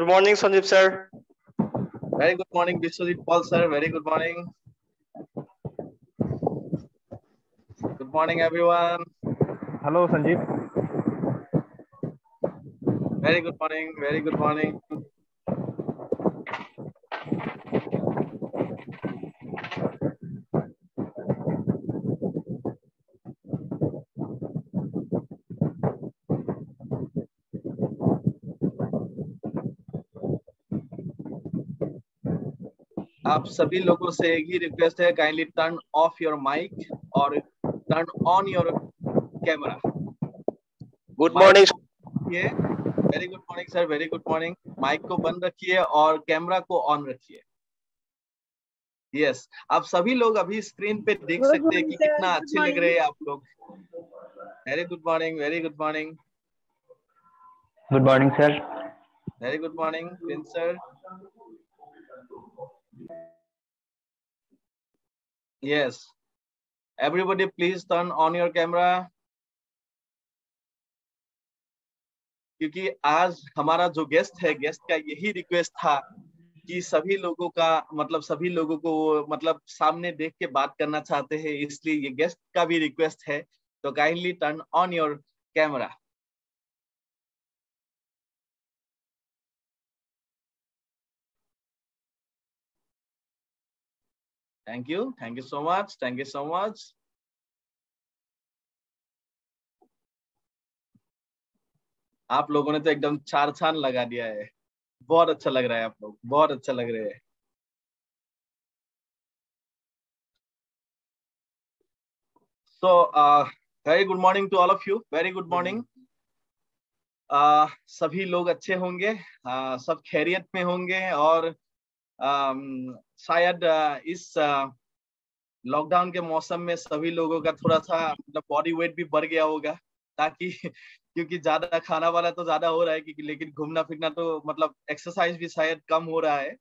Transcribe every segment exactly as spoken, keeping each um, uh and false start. Good morning, Sanjeev sir. Very good morning, Vishwajit Paul sir. Very good morning. Good morning, everyone. Hello, Sanjeev. Very good morning. Very good morning. आप सभी लोगों से एक ही request है, kindly turn off your mic और turn on your camera. Good morning. Very good morning sir. Very good morning. Mic को बंद रखिए और कैमरा को ऑन रखिए. Yes yes. आप सभी लोग अभी स्क्रीन पे देख good सकते हैं कि कितना अच्छे लग रहे हैं आप लोग. Very good morning. Very good morning. Good morning sir. Very good morning Prince sir. Yes, everybody please turn on your camera, क्योंकि आज हमारा जो गेस्ट है, गेस्ट का यही रिक्वेस्ट था कि सभी लोगों का मतलब सभी लोगों को मतलब सामने देख के बात करना चाहते हैं, इसलिए ये गेस्ट का भी रिक्वेस्ट है. तो kindly turn on your camera. Thank you. Thank you so much. Thank you so much. आप लोगों ने तो एकदम चार चांद लगा दिया है. बहुत अच्छा लग रहा है आप लोग. बहुत अच्छा लग रहे हैं. So, uh, very good morning to all of you. Very good morning. Uh, सभी लोग अच्छे होंगे, uh, सब खैरियत में होंगे और Um, शायद uh, इस लॉकडाउन uh, के मौसम में सभी लोगों का थोड़ा सा मतलब बॉडी वेट भी बढ़ गया होगा, ताकि क्योंकि ज्यादा खाना वाला तो ज्यादा हो रहा है, क्योंकि लेकिन घूमना फिरना तो मतलब एक्सरसाइज भी शायद कम हो रहा है.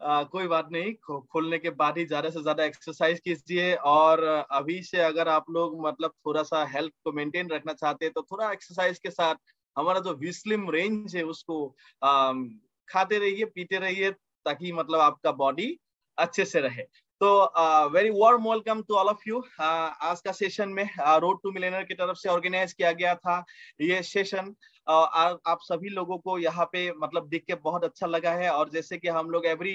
uh, कोई बात नहीं, खो, खोलने के बाद ही ज्यादा से ज्यादा एक्सरसाइज कीजिए. और अभी से अगर आप लोग मतलब थोड़ा सा हेल्थ को मेंटेन रखना चाहते हैं तो थोड़ा एक्सरसाइज के साथ हमारा जो विस्लिम रेंज है उसको uh, खाते रहिए, पीते रहिए, ताकि मतलब आपका बॉडी अच्छे से रहे. तो very warm welcome to all of you. आज का सेशन में रोड टू मिलियनेयर की तरफ से ऑर्गेनाइज किया गया था ये सेशन. uh, आप सभी लोगों को यहाँ पे मतलब देख के बहुत अच्छा लगा है. और जैसे कि हम लोग every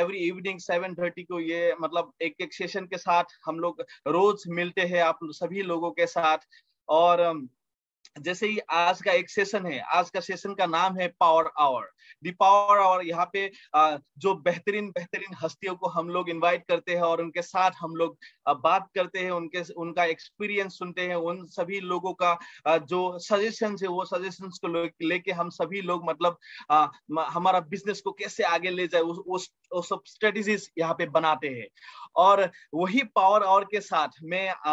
every evening seven thirty को ये मतलब एक एक सेशन के साथ हम लोग रोज मिलते हैं आप सभी लोगों के साथ. और um, जैसे ही आज का एक सेशन है, आज का सेशन का नाम है power hour. The power hour यहाँ पे जो बेहतरीन बेहतरीन हस्तियों को हम लोग इनवाइट करते हैं और उनके साथ हम लोग बात करते हैं, उनके उनका एक्सपीरियंस सुनते हैं, उन सभी लोगों का जो सजेशंस है वो सजेशंस को लेके हम सभी लोग मतलब हमारा बिजनेस को कैसे आगे ले जाए उस वो सब स्ट्रेटेजीज यहाँ पे बनाते हैं. और वही पावर आवर के साथ मैं आ,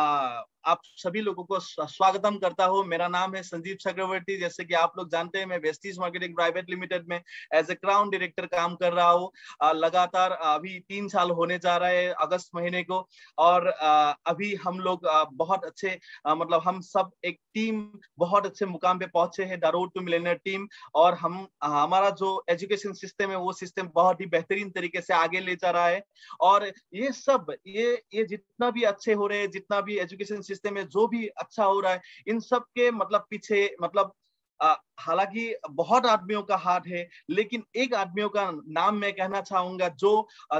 आप सभी लोगों को स्वागतम करता हूँ. मेरा नाम है संजीव चक्रवर्ती. जैसे कि आप लोग जानते हैं मैं वेस्टीज मार्केटिंग प्राइवेट लिमिटेड में एज ए क्राउन डायरेक्टर काम कर रहा हूँ. लगातार अभी तीन साल होने जा रहा है अगस्त महीने को. और आ, अभी हम लोग आ, बहुत अच्छे आ, मतलब हम सब एक टीम बहुत अच्छे मुकाम पे पहुंचे हैं, the road to millionaire team. और हम आ, हमारा जो एजुकेशन सिस्टम है वो सिस्टम बहुत ही बेहतरीन तरीके से आगे ले जा रहा है. और ये सब ये ये जितना भी अच्छे हो रहे हैं, जितना भी एजुकेशन सिस्टम में जो भी अच्छा हो रहा है, इन सब के मतलब पीछे मतलब हालांकि बहुत आदमियों का हाथ है, लेकिन एक आदमियों का नाम मैं कहना चाहूंगा जो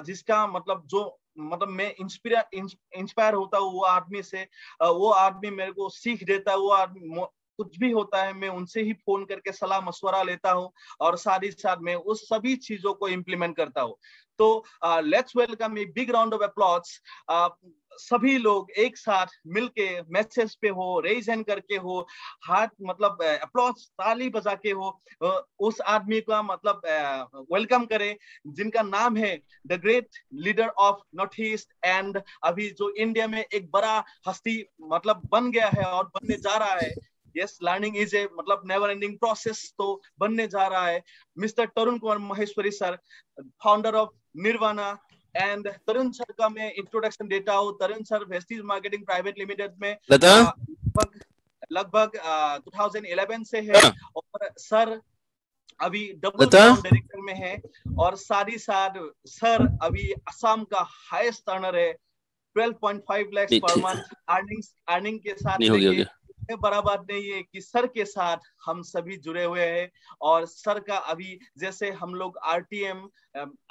जिसका मतलब जो मतलब मैं इंस्पायर इंस्पायर होता हूँ वो आदमी से. वो आदमी मेरे को सीख देता है. वो आदमी कुछ भी होता है मैं उनसे ही फोन करके सलाह मशवरा लेता हूँ और साथ ही साथ में उस सभी चीजों को इम्प्लीमेंट करता हूँ. तो let's welcome a big round of अप्लॉड्स. सभी लोग एक साथ मिलके मैसेज पे हो, रेज हैंड करके हो, हाथ मतलब अप्लॉड्स ताली बजा के हो, उस आदमी का मतलब वेलकम करें जिनका नाम है the great leader of north east. And अभी जो इंडिया में एक बड़ा हस्ती मतलब बन गया है और बनने जा रहा है. यस, लर्निंग इज ए मतलब नेवर एंडिंग प्रोसेस. तो बनने जा रहा है mister Tarun Kumar Maheshwari sir, founder of Nirvana. And Tarun sir का मैं इंट्रोडक्शन देता हूं. Tarun sir Vestige marketing private limited में लगभग लगभग uh, ट्वेंटी इलेवन से है. और सर अभी डबल डायरेक्टर में है और सारी सार सर अभी असम का हाईएस्ट अर्नर है बारह point five lakh per month earnings earning के साथ। बड़ा बात नहीं है कि सर के साथ हम सभी जुड़े हुए हैं और सर का अभी जैसे हम लोग RTM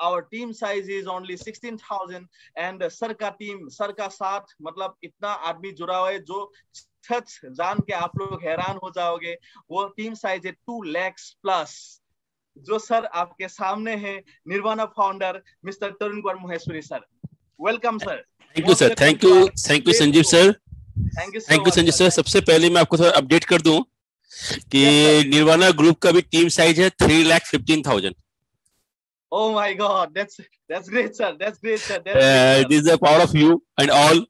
our team size is only sixteen thousand and sir का टीम सर का साथ मतलब इतना आदमी जुड़ा हुआ है जो सच जान के आप लोग हैरान हो जाओगे। वो टीम साइज है टू लैक्स प्लस। जो सर आपके सामने है Nirvana founder mister Tarun Kumar Maheshwari sir, welcome sir. Thank you sir, thank you, thank you Sanjeev sir, thank you thank you Sanjay sir. सबसे पहले मैं आपको थोड़ा अपडेट कर दूं कि निर्वाणा ग्रुप का भी टीम साइज है three lakh fifteen thousand. Oh my god, that's that's great sir, that's great sir, this is the power of you and all.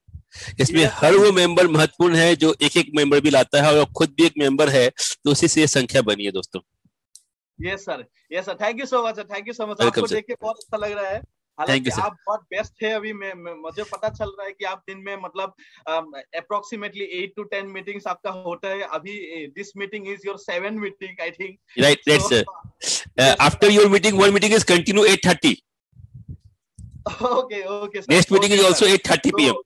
इसमें हर वो मेंबर महत्वपूर्ण है जो एक एक मेंबर भी लाता है और खुद भी एक मेंबर है, तो उसी से ये संख्या बनी है दोस्तों। Yes sir, yes sir, thank you so much sir, thank you so much. आपको देख के बहुत अच्छा लग रहा है, हालांकि आप बहुत बेस्ट थे। अभी मैं मुझे पता चल रहा है कि आप दिन में मतलब approximately eight to ten meetings आपका होता है। अभी this meeting is your seven meeting I think, right right sir. After your meeting one meeting is continue eight thirty. Okay okay sir, next meeting is also eight thirty PM.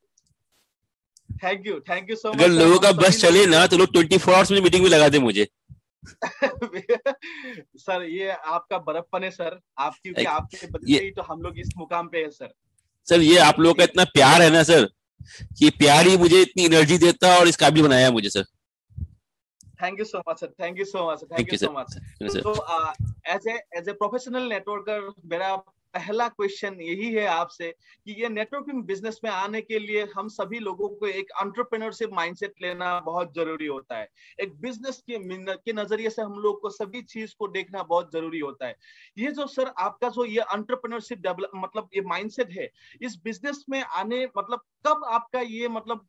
Thank you, thank you so much. अगर लोगों का बस चले ना तो लोग twenty four hours में meeting में लगा दे मुझे। सर ये आपका बड़प्पन है सर, आप क्योंकि आपके बच्चे ही तो हम लोग इस मुकाम पे है सर। सर ये आप लोगों का इतना प्यार है ना सर, ये प्यार ही मुझे इतनी एनर्जी देता है और इस काबिल बनाया मुझे sir. Thank you so much sir, thank you so much, thank you so much. तो as a as a professional networker मेरा पहला क्वेश्चन यही है आपसे कि ये नेटवर्किंग बिजनेस में आने के लिए हम सभी लोगों को एक एंटरप्रेन्योरशिप माइंडसेट लेना बहुत जरूरी होता है। एक बिजनेस के, के नजरिए से हम लोग को सभी चीज को देखना बहुत जरूरी होता है। ये जो सर आपका जो ये एंटरप्रेन्योरशिप डेवलप मतलब ये माइंडसेट है, इस बिजनेस में आने मतलब कब आपका ये मतलब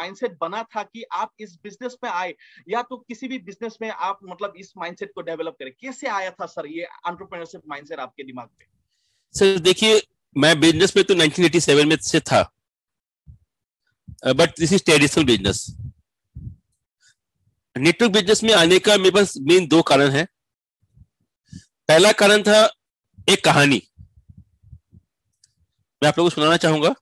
माइंडसेट बना था कि आप इस बिजनेस में आए, या तो किसी भी बिजनेस में आप मतलब इस माइंडसेट को डेवलप करें, कैसे आया था सर ये एंटरप्रेन्योरशिप माइंडसेट आपके दिमाग में? सर देखिए, मैं बिजनेस में तो नाइनटीन एटी सेवन में से था, but this is traditional business. Network business में आने का मेरे पास मेन दो कारण है। पहला कारण था एक कहानी, मैं आप लोगों को सुनाना चाहूंगा।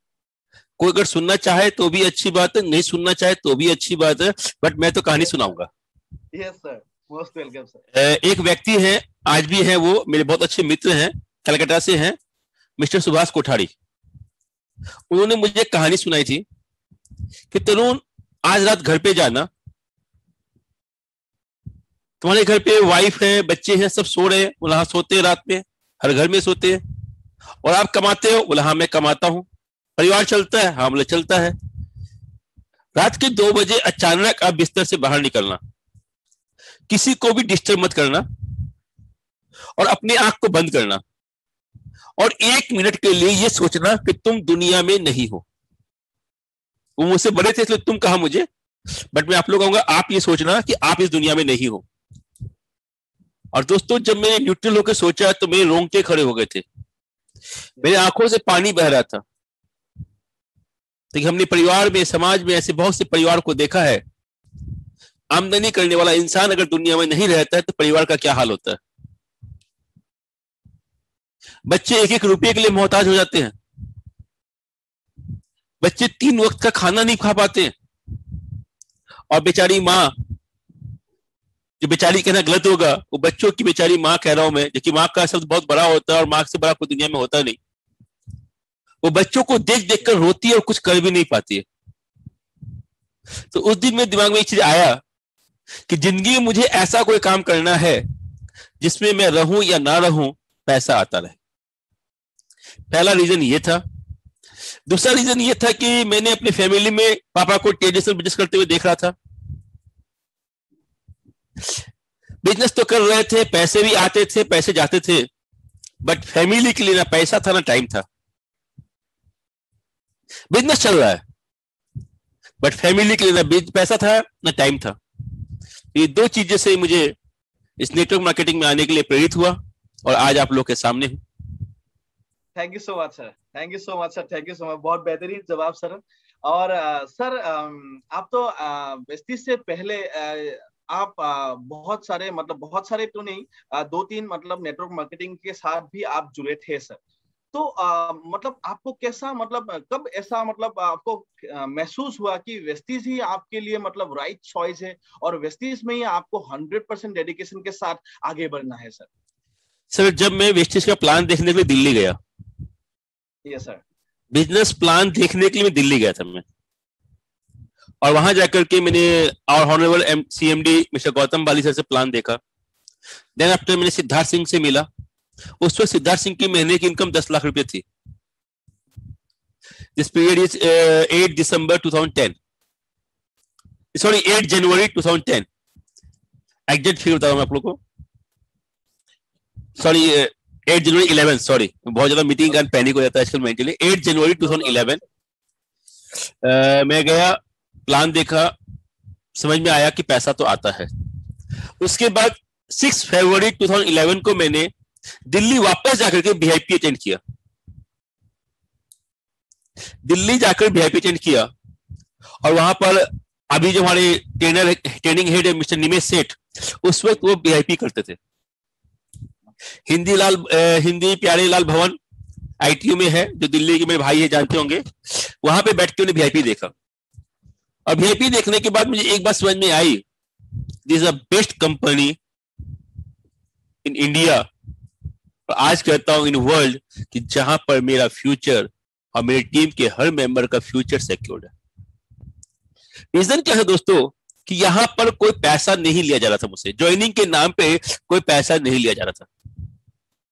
कोई अगर सुनना चाहे तो भी अच्छी बात है, नहीं सुनना चाहे तो भी अच्छी बात है, बट मैं तो कहानी सुनाऊंगा। Yes sir, most welcome sir. एक व्यक्ति है, आज भी है, वो मेरे बहुत अच्छे मित्र हैं, कलकत्ता से हैं, मिस्टर सुभाष कोठारी। उन्होंने मुझे एक कहानी सुनाई थी कि तरुण आज रात घर पे जाना, तुम्हारे घर पे वाइफ है, बच्चे हैं, सब सो रहे हैं। बोला हाँ सोते हैं, रात में हर घर में सोते हैं। और आप कमाते हो? बोला हाँ मैं कमाता हूँ। परिवार चलता है? हाँ बोले चलता है। रात के दो बजे अचानक आप बिस्तर से बाहर निकलना, किसी को भी डिस्टर्ब मत करना और अपनी आंख को बंद करना और एक मिनट के लिए ये सोचना कि तुम दुनिया में नहीं हो। वो मुझसे बड़े थे इसलिए तुम कहा मुझे, बट मैं आप लोग कहूंगा आप ये सोचना कि आप इस दुनिया में नहीं हो। और दोस्तों जब मैं न्यूट्रल होकर सोचा तो मेरे रोंगटे खड़े हो गए थे, मेरे आंखों से पानी बह रहा था। देखिए हमने परिवार में, समाज में ऐसे बहुत से परिवार को देखा है, आमदनी करने वाला इंसान अगर दुनिया में नहीं रहता है तो परिवार का क्या हाल होता है। बच्चे एक एक रुपये के लिए मोहताज हो जाते हैं, बच्चे तीन वक्त का खाना नहीं खा पाते हैं। और बेचारी माँ, जो बेचारी कहना गलत होगा, वो बच्चों की बेचारी माँ कह रहा हूं मैं, क्योंकि माँ का शब्द बहुत बड़ा होता है और माँ से बड़ा कोई दुनिया में होता नहीं। वो बच्चों को देख देख कर रोती है और कुछ कर भी नहीं पाती है। तो उस दिन मेरे दिमाग में एक चीज आया कि जिंदगी में मुझे ऐसा कोई काम करना है जिसमें मैं रहूं या ना रहूं, पैसा आता रहे। पहला रीजन ये था। दूसरा रीजन ये था कि मैंने अपनी फैमिली में पापा को ट्रेडिशनल बिजनेस करते हुए देख रहा था। बिजनेस तो कर रहे थे, पैसे भी आते थे, पैसे जाते थे, बट फैमिली के लिए ना पैसा था ना टाइम था। बिजनेस चल रहा है बट फैमिली के लिए ना पैसा था ना टाइम था। ये दो चीजें से मुझे इस नेटवर्क मार्केटिंग में आने के लिए प्रेरित हुआ और आज आप लोग के सामने हूँ। Thank you so much sir, thank you so much sir, thank you so much. बहुत बेहतरीन जवाब सर। और सर आप तो वेस्टिज से पहले आप बहुत सारे मतलब बहुत सारे तो नहीं दो तीन मतलब नेटवर्क मार्केटिंग के साथ भी आप जुड़े थे सर। तो आ, मतलब आपको कैसा मतलब कब ऐसा मतलब आपको महसूस हुआ कि वेस्टीज ही आपके लिए मतलब राइट चॉइस है और वेस्टीज में ही आपको हंड्रेड परसेंट डेडिकेशन के साथ आगे बढ़ना है सर? सर जब मैं वेस्टीज का प्लान देखने के लिए दिल्ली गया, यस सर, बिजनेस प्लान देखने के लिए मैं दिल्ली गया था मैं, और वहां जाकर के मैंने our honourable CMD mister Gautam Bali sir से प्लान देखा। देन आफ्टर मैंने सिद्धार्थ सिंह से मिला। उस वक्त सिद्धार्थ सिंह की महीने की इनकम दस लाख रुपए थी। दिस पीरियड इज आठ दिसंबर दो हज़ार दस, सॉरी आठ जनवरी दो हज़ार दस, एग्जैक्ट फिगर बता रहा हूं आप लोगों को, सॉरी आठ जनवरी ग्यारह, सॉरी बहुत ज्यादा मीटिंग का पैनिक हो जाता है आजकल मेंटली। आठ जनवरी दो हज़ार ग्यारह uh, मैं गया, प्लान देखा, समझ में आया कि पैसा तो आता है। उसके बाद छह फरवरी दो हज़ार ग्यारह को मैंने दिल्ली वापस जाकर के वीआईपी अटेंड किया। दिल्ली जाकर वीआईपी अटेंड किया और वहां पर अभी जो हमारे ट्रेनर ट्रेनिंग हेड है मिस्टर निमेश सेठ, उस वक्त वो वीआईपी करते थे। हिंदी लाल हिंदी प्यारे लाल भवन आईटीयू में है, जो दिल्ली के मेरे भाई है जानते होंगे, वहां पे बैठ के उन्हें वीआईपी देखा। और वीआईपी देखने के बाद मुझे एक बात समझ में आई, this is the best company in India, आज कहता हूं इन वर्ल्ड, कि जहां पर मेरा फ्यूचर और मेरी टीम के हर मेंबर का फ्यूचर सिक्योर्ड है। रीजन क्या है दोस्तों कि यहां पर कोई पैसा नहीं लिया जा रहा था मुझसे, ज्वाइनिंग के नाम पे कोई पैसा नहीं लिया जा रहा था।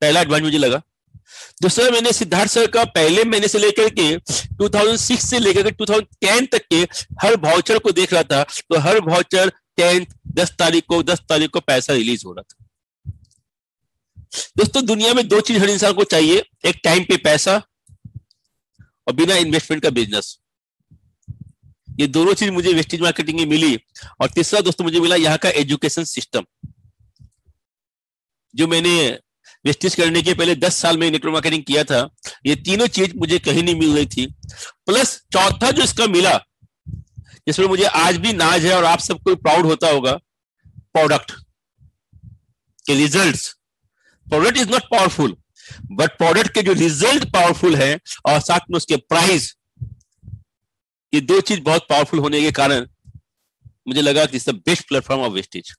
पहला एडवांटेज मुझे लगा। दूसरा, मैंने सिद्धार्थ सर का पहले महीने से लेकर के दो हज़ार छह से लेकर के दो हज़ार दस तक के हर वाउचर को देख रहा था, तो हर वाउचर टेंथ दस तारीख को दस तारीख को पैसा रिलीज हो रहा था। दोस्तों दुनिया में दो चीज हर इंसान को चाहिए, एक टाइम पे पैसा और बिना इन्वेस्टमेंट का बिजनेस। ये दोनों चीज मुझे वेस्टेज मार्केटिंग में मिली। और तीसरा दोस्तों मुझे मिला यहाँ का एजुकेशन सिस्टम, जो मैंने वेस्टेज करने के पहले दस साल में नेटवर्क मार्केटिंग किया था। ये तीनों चीज मुझे कहीं नहीं मिल रही थी। प्लस चौथा जो इसका मिला, जिसमें मुझे आज भी नाज है और आप सबको प्राउड होता होगा, प्रोडक्ट के result. Product is not powerful, but product के जो रिजल्ट पावरफुल है और साथ में उसके प्राइस, ये दो चीज बहुत पावरफुल होने के कारण मुझे लगा कि it's the best platform of wastage.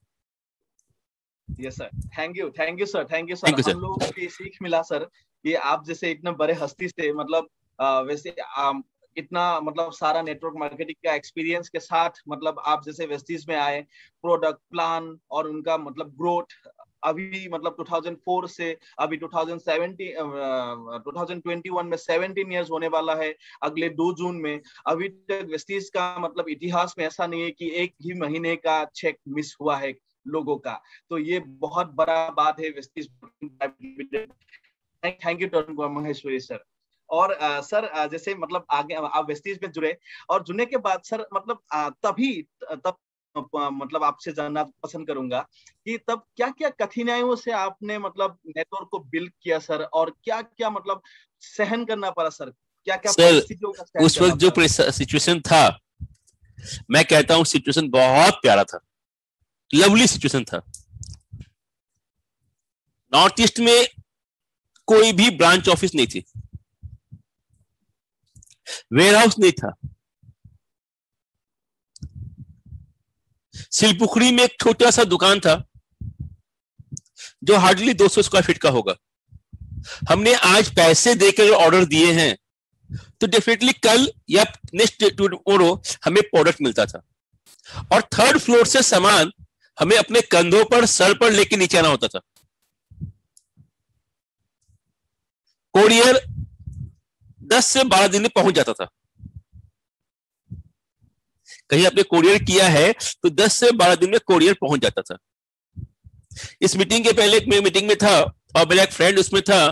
Yes sir, thank you thank you sir thank you sir हम लोगों को ये सीख मिला सर कि आप जैसे इतने बड़े हस्ती से मतलब आ, वैसे आ, इतना मतलब सारा नेटवर्क मार्केटिंग का एक्सपीरियंस के साथ मतलब आप जैसे वेस्टीज में आए, प्रोडक्ट प्लान और उनका मतलब ग्रोथ, अभी मतलब दो हज़ार चार से अभी दो हज़ार सत्रह, दो हज़ार इक्कीस में सत्रह इयर्स होने वाला है अगले दो जून में। अभी तक वेस्टीज का मतलब इतिहास में ऐसा नहीं है कि एक ही महीने का चेक मिस हुआ है लोगों का, तो ये बहुत बड़ा बात है Vestige. Thank you Tarun Kumar Maheshwari sir. और आ, सर आ, जैसे मतलब आगे आप वेस्टीज में जुड़े और जुड़ने के बाद सर मतलब आ, तभी तब मतलब आपसे जानना पसंद करूंगा कि तब क्या क्या कठिनाइयों से आपने मतलब नेटवर्क को बिल्ड किया सर, और क्या क्या मतलब सहन करना पड़ा सर, क्या क्या परिस्थितियों का सहन? उस वक्त जो सिचुएशन था, मैं कहता हूं सिचुएशन बहुत प्यारा था, लवली सिचुएशन था। नॉर्थ ईस्ट में कोई भी ब्रांच ऑफिस नहीं थी, वेयरहाउस नहीं था। सिलपुखरी में एक छोटा सा दुकान था जो हार्डली दो सौ स्क्वायर फीट का होगा। हमने आज पैसे देकर ऑर्डर दिए हैं तो डेफिनेटली कल या नेक्स्ट डे टुमारो हमें प्रोडक्ट मिलता था। और थर्ड फ्लोर से सामान हमें अपने कंधों पर सर पर लेके नीचे आना होता था। कोरियर दस से बारह दिन में पहुंच जाता था। कहीं आपने कोरियर किया है तो दस से बारह दिन में कोरियर पहुंच जाता था। इस मीटिंग के पहले मैं मीटिंग में था और मेरा एक फ्रेंड उसमें था,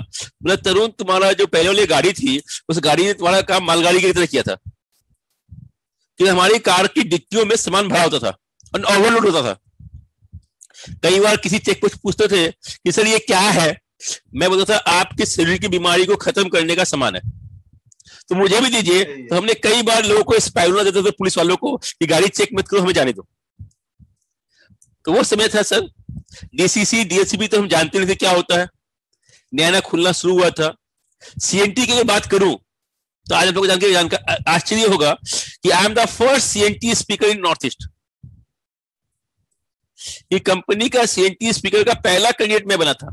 बोला तरुण तुम्हारा जो पहले वाली गाड़ी थी उस गाड़ी ने तुम्हारा काम मालगाड़ी की तरह किया था, कि हमारी कार की डिक्कियों में सामान भरा होता था और ओवरलोड होता था। कई बार किसी चेक पोस्ट पूछते थे कि सर ये क्या है, मैं बोलता था आपके शरीर की बीमारी को खत्म करने का सामान है, तो मुझे भी दीजिए। तो हमने कई बार लोगों को स्पाइरोना देते थे पुलिस वालों को कि गाड़ी चेक मत करो, हमें जाने दो। तो वो समय था सर, डीसीसी डीएससीबी तो हम जानते नहीं थे क्या होता है, नया नया खुलना शुरू हुआ था। सीएनटी की मैं बात करूं तो आज आप लोग जानकर जानकर आश्चर्य होगा कि I am the first CNT speaker in north east. ये कंपनी का सीएनटी स्पीकर का पहला कैंडिडेट मैं बना था,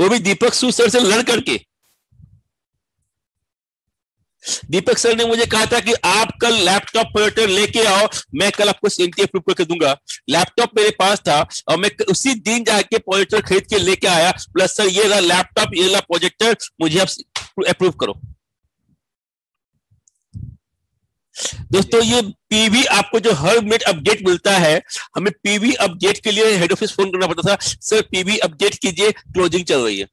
वो भी दीपक सू सर से लड़ करके। दीपक सर ने मुझे कहा था कि आप कल लैपटॉप प्रोजेक्टर लेके आओ, मैं कल आपको सीएनटी अप्रूव करके दूंगा। लैपटॉप मेरे पास था और मैं उसी दिन जाके प्रोजेक्टर खरीद के लेके आया, प्लस सर ये रहा लैपटॉप, ये रहा प्रोजेक्टर, मुझे आप अप्रूव करो। दोस्तों ये पीवी आपको जो हर मिनट अपडेट मिलता है, हमें पीवी अपडेट के लिए हेड ऑफिस फोन करना पड़ता था, सर पीवी अपडेट कीजिए, क्लोजिंग चल रही है।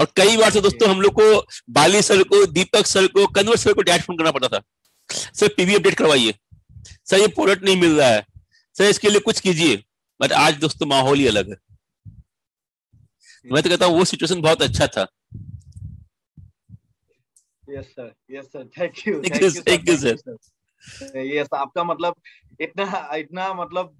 और कई बार से दोस्तों हम लोग को बाली सर को, दीपक सर को, कन्वर सर को डायरेक्ट फोन करना पड़ता था, सर पीवी अपडेट करवाइए, सर ये प्रोडक्ट नहीं मिल रहा है, सर इसके लिए कुछ कीजिए। बट आज दोस्तों माहौल ही अलग है। मैं तो कहता हूँ वो सिचुएशन बहुत अच्छा था। Yes sir, yes sir, thank you, thank you sir. Yes, आपका मतलब इतना इतना मतलब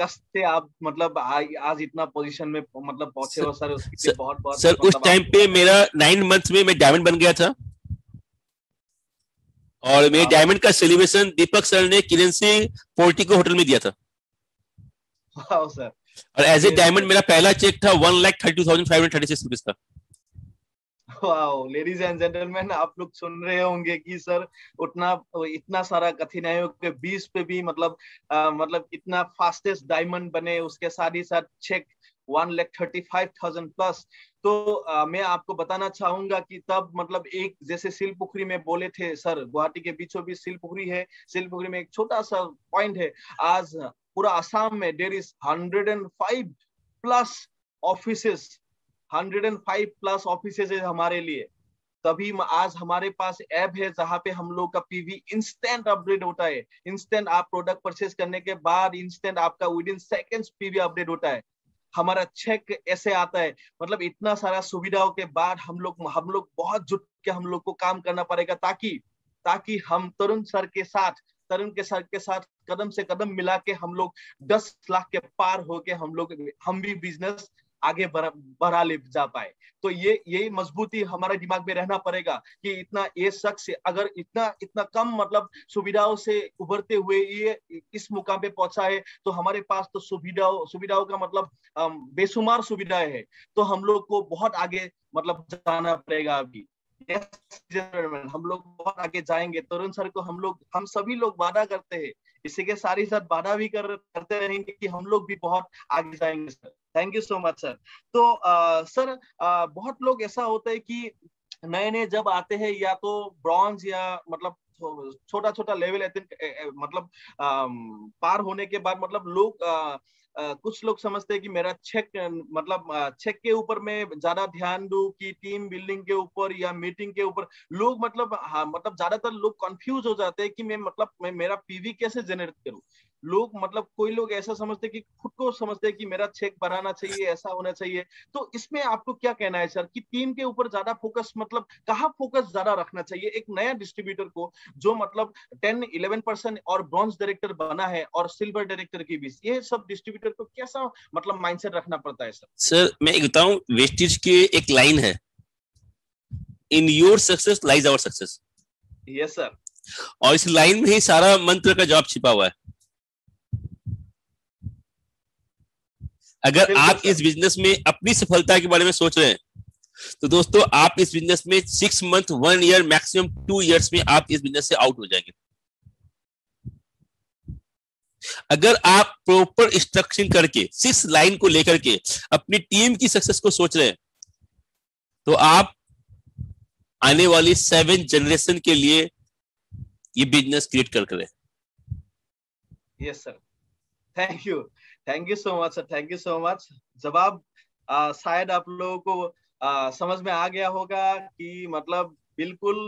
कष्ट से आप मतलब आ, आज इतना पोजीशन में मतलब पहुंचे हो सर, उसके लिए बहुत बहुत सर। उस टाइम पे मेरा नाइन मंथ्स में मैं डायमंड बन गया था और मेरे डायमंड का सेलिब्रेशन दीपक सर ने किरण सिंह पोर्टिको होटल में दिया था। Wow sir. और एज ए डायमंड मेरा पहला चेक था one lakh thirty thousand five hundred thirty six rupees का। वाओ, लेडीज एंड जेंटलमैन, आप लोग सुन रहे होंगे कि सर उतना इतना सारा कठिनाइयों के बीच पे भी मतलब आ, मतलब इतना फास्टेस्ट डायमंड बने, उसके साथ ही साथ cheque one lakh thirty five thousand plus. तो आ, मैं आपको बताना चाहूंगा कि तब मतलब एक जैसे सिलपुखरी में बोले थे सर, गुवाहाटी के बीचों बीच सिलपुखरी है, सिलपुखरी में एक छोटा सा पॉइंट है, आज पूरा आसाम में there is hundred and five plus offices, hundred and five plus offices है हमारे लिए। तभी आज हमारे पास ऐप है जहाँ पे हम लोग का पीवी इंस्टेंट अपडेट होता है। इंस्टेंट आप प्रोडक्ट परचेज करने के बाद इंस्टेंट आपका within seconds PV update होता है। हमारा चेक ऐसे आता है, मतलब इतना सारा सुविधाओं के बाद हम लोग हम लोग बहुत जुट के हम लोग को काम करना पड़ेगा ताकि ताकि हम तरुण सर के साथ तरुण के सर के साथ कदम से कदम मिला के हम लोग दस लाख के पार होके हम लोग हम भी बिजनेस आगे बढ़ा बढ़ा ले जा पाए। तो ये यही मजबूती हमारे दिमाग में रहना पड़ेगा कि इतना ये शख्स अगर इतना इतना कम मतलब सुविधाओं से उभरते हुए ये इस मुकाम पे पहुंचा है, तो हमारे पास तो सुविधाओं सुविधाओं का मतलब बेशुमार सुविधाएं है। तो हम लोग को बहुत आगे मतलब जाना पड़ेगा अभी। Yes, हम लोग बहुत आगे जाएंगे। तरुण सर को हम लोग हम सभी लोग वादा करते हैं, इसी के साथ ही साथ वादा भी कर, करते रहेंगे कि हम लोग भी बहुत आगे जाएंगे sir. Thank you so much sir. तो आ, सर आ, बहुत लोग ऐसा होता है कि नए नए जब आते हैं या तो ब्रॉन्ज या मतलब छोटा छोटा लेवल मतलब आ, पार होने के बाद मतलब लोग आ, Uh, कुछ लोग समझते हैं कि मेरा चेक मतलब चेक के ऊपर मैं ज्यादा ध्यान दूं कि टीम बिल्डिंग के ऊपर या मीटिंग के ऊपर। लोग मतलब हाँ मतलब ज्यादातर लोग कंफ्यूज हो जाते हैं कि मैं मतलब मैं मेरा पीवी कैसे जनरेट करूं। लोग मतलब कोई लोग ऐसा समझते कि खुद को समझते हैं कि मेरा चेक बढ़ाना चाहिए, ऐसा होना चाहिए। तो इसमें आपको क्या कहना है सर कि टीम के ऊपर ज्यादा फोकस मतलब कहाँ फोकस ज्यादा रखना चाहिए एक नया डिस्ट्रीब्यूटर को जो मतलब टेन इलेवन परसेंट और ब्रॉन्ज डायरेक्टर बना है और सिल्वर डायरेक्टर के बीच, ये सब डिस्ट्रीब्यूटर को कैसा मतलब माइंडसेट रखना पड़ता है सर? सर मैं बताऊं, वेस्टिज की एक लाइन है, in your success lies our success. Yes sir. और इस लाइन में ही सारा मंत्र का जवाब छिपा हुआ है। अगर आप इस बिजनेस में अपनी सफलता के बारे में सोच रहे हैं तो दोस्तों आप इस बिजनेस में six month, one year, maximum two years में आप इस बिजनेस से आउट हो जाएंगे। अगर आप प्रॉपर स्ट्रक्चरिंग करके सिक्स लाइन को लेकर के अपनी टीम की सक्सेस को सोच रहे हैं तो आप आने वाली सेवन जनरेशन के लिए ये बिजनेस क्रिएट कर रहे हैं। Yes sir, thank you, thank you so much sir, thank you so much. जवाब शायद आप लोगों को आ, समझ में आ गया होगा कि मतलब बिल्कुल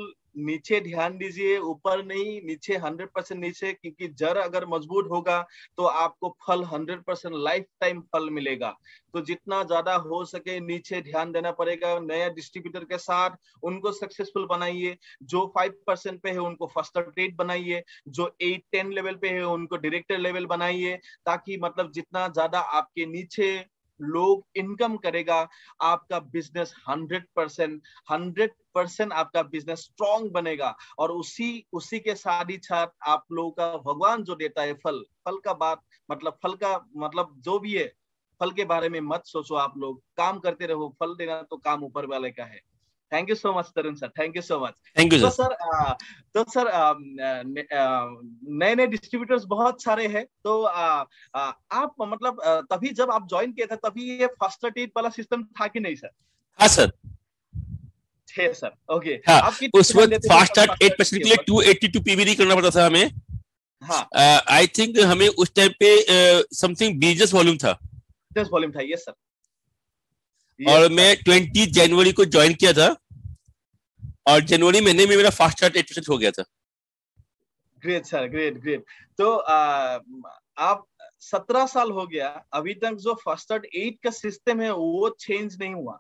नीचे ध्यान दीजिए, ऊपर नहीं, नीचे हंड्रेड परसेंट नीचे, क्योंकि जड़ अगर मजबूत होगा तो आपको फल हंड्रेड परसेंट लाइफ टाइम फल मिलेगा। तो जितना ज्यादा हो सके नीचे ध्यान देना पड़ेगा। नया डिस्ट्रीब्यूटर के साथ उनको सक्सेसफुल बनाइए, जो फाइव परसेंट पे है उनको फर्स्ट रेट बनाइए, जो एट टेन लेवल पे है उनको डायरेक्टर लेवल बनाइए, ताकि मतलब जितना ज्यादा आपके नीचे लोग इनकम करेगा आपका business hundred percent hundred percent आपका बिजनेस स्ट्रॉन्ग बनेगा। और उसी उसी के साथ ही साथ आप लोगों का भगवान जो देता है फल, फल का बात मतलब फल का मतलब जो भी है, फल के बारे में मत सोचो, आप लोग काम करते रहो, फल देना तो काम ऊपर वाले का है। Thank you so much Tarun sir, thank you so much. Thank you sir. तो सर नए नए डिस्ट्रीब्यूटर्स बहुत सारे हैं, तो uh, uh, आप मतलब uh, तभी जब आप ज्वाइन किया था तभी ये फर्स्ट रेट वाला सिस्टम था कि नहीं सर? हाँ सर, थे सर। Okay okay. हाँ, आपकी उस वक्त फास्ट रेट एट परसेंट के लिए टू एट्टी टू पीवी करना पड़ता था हमें। हाँ आई uh, थिंक हमें उस टाइम पे समथिंग बिजनेस वॉल्यूम था, बिजनेस वॉल्यूम था। Yes sir. Yes, और मैं बीस जनवरी को ज्वाइन किया था और जनवरी महीने में, में मेरा फास्ट स्टार्ट एट परसेंट हो गया था। Great sir, great great. तो आ, आप सत्रह साल हो गया, अभी तक जो फास्ट स्टार्ट एट का सिस्टम है वो चेंज नहीं हुआ।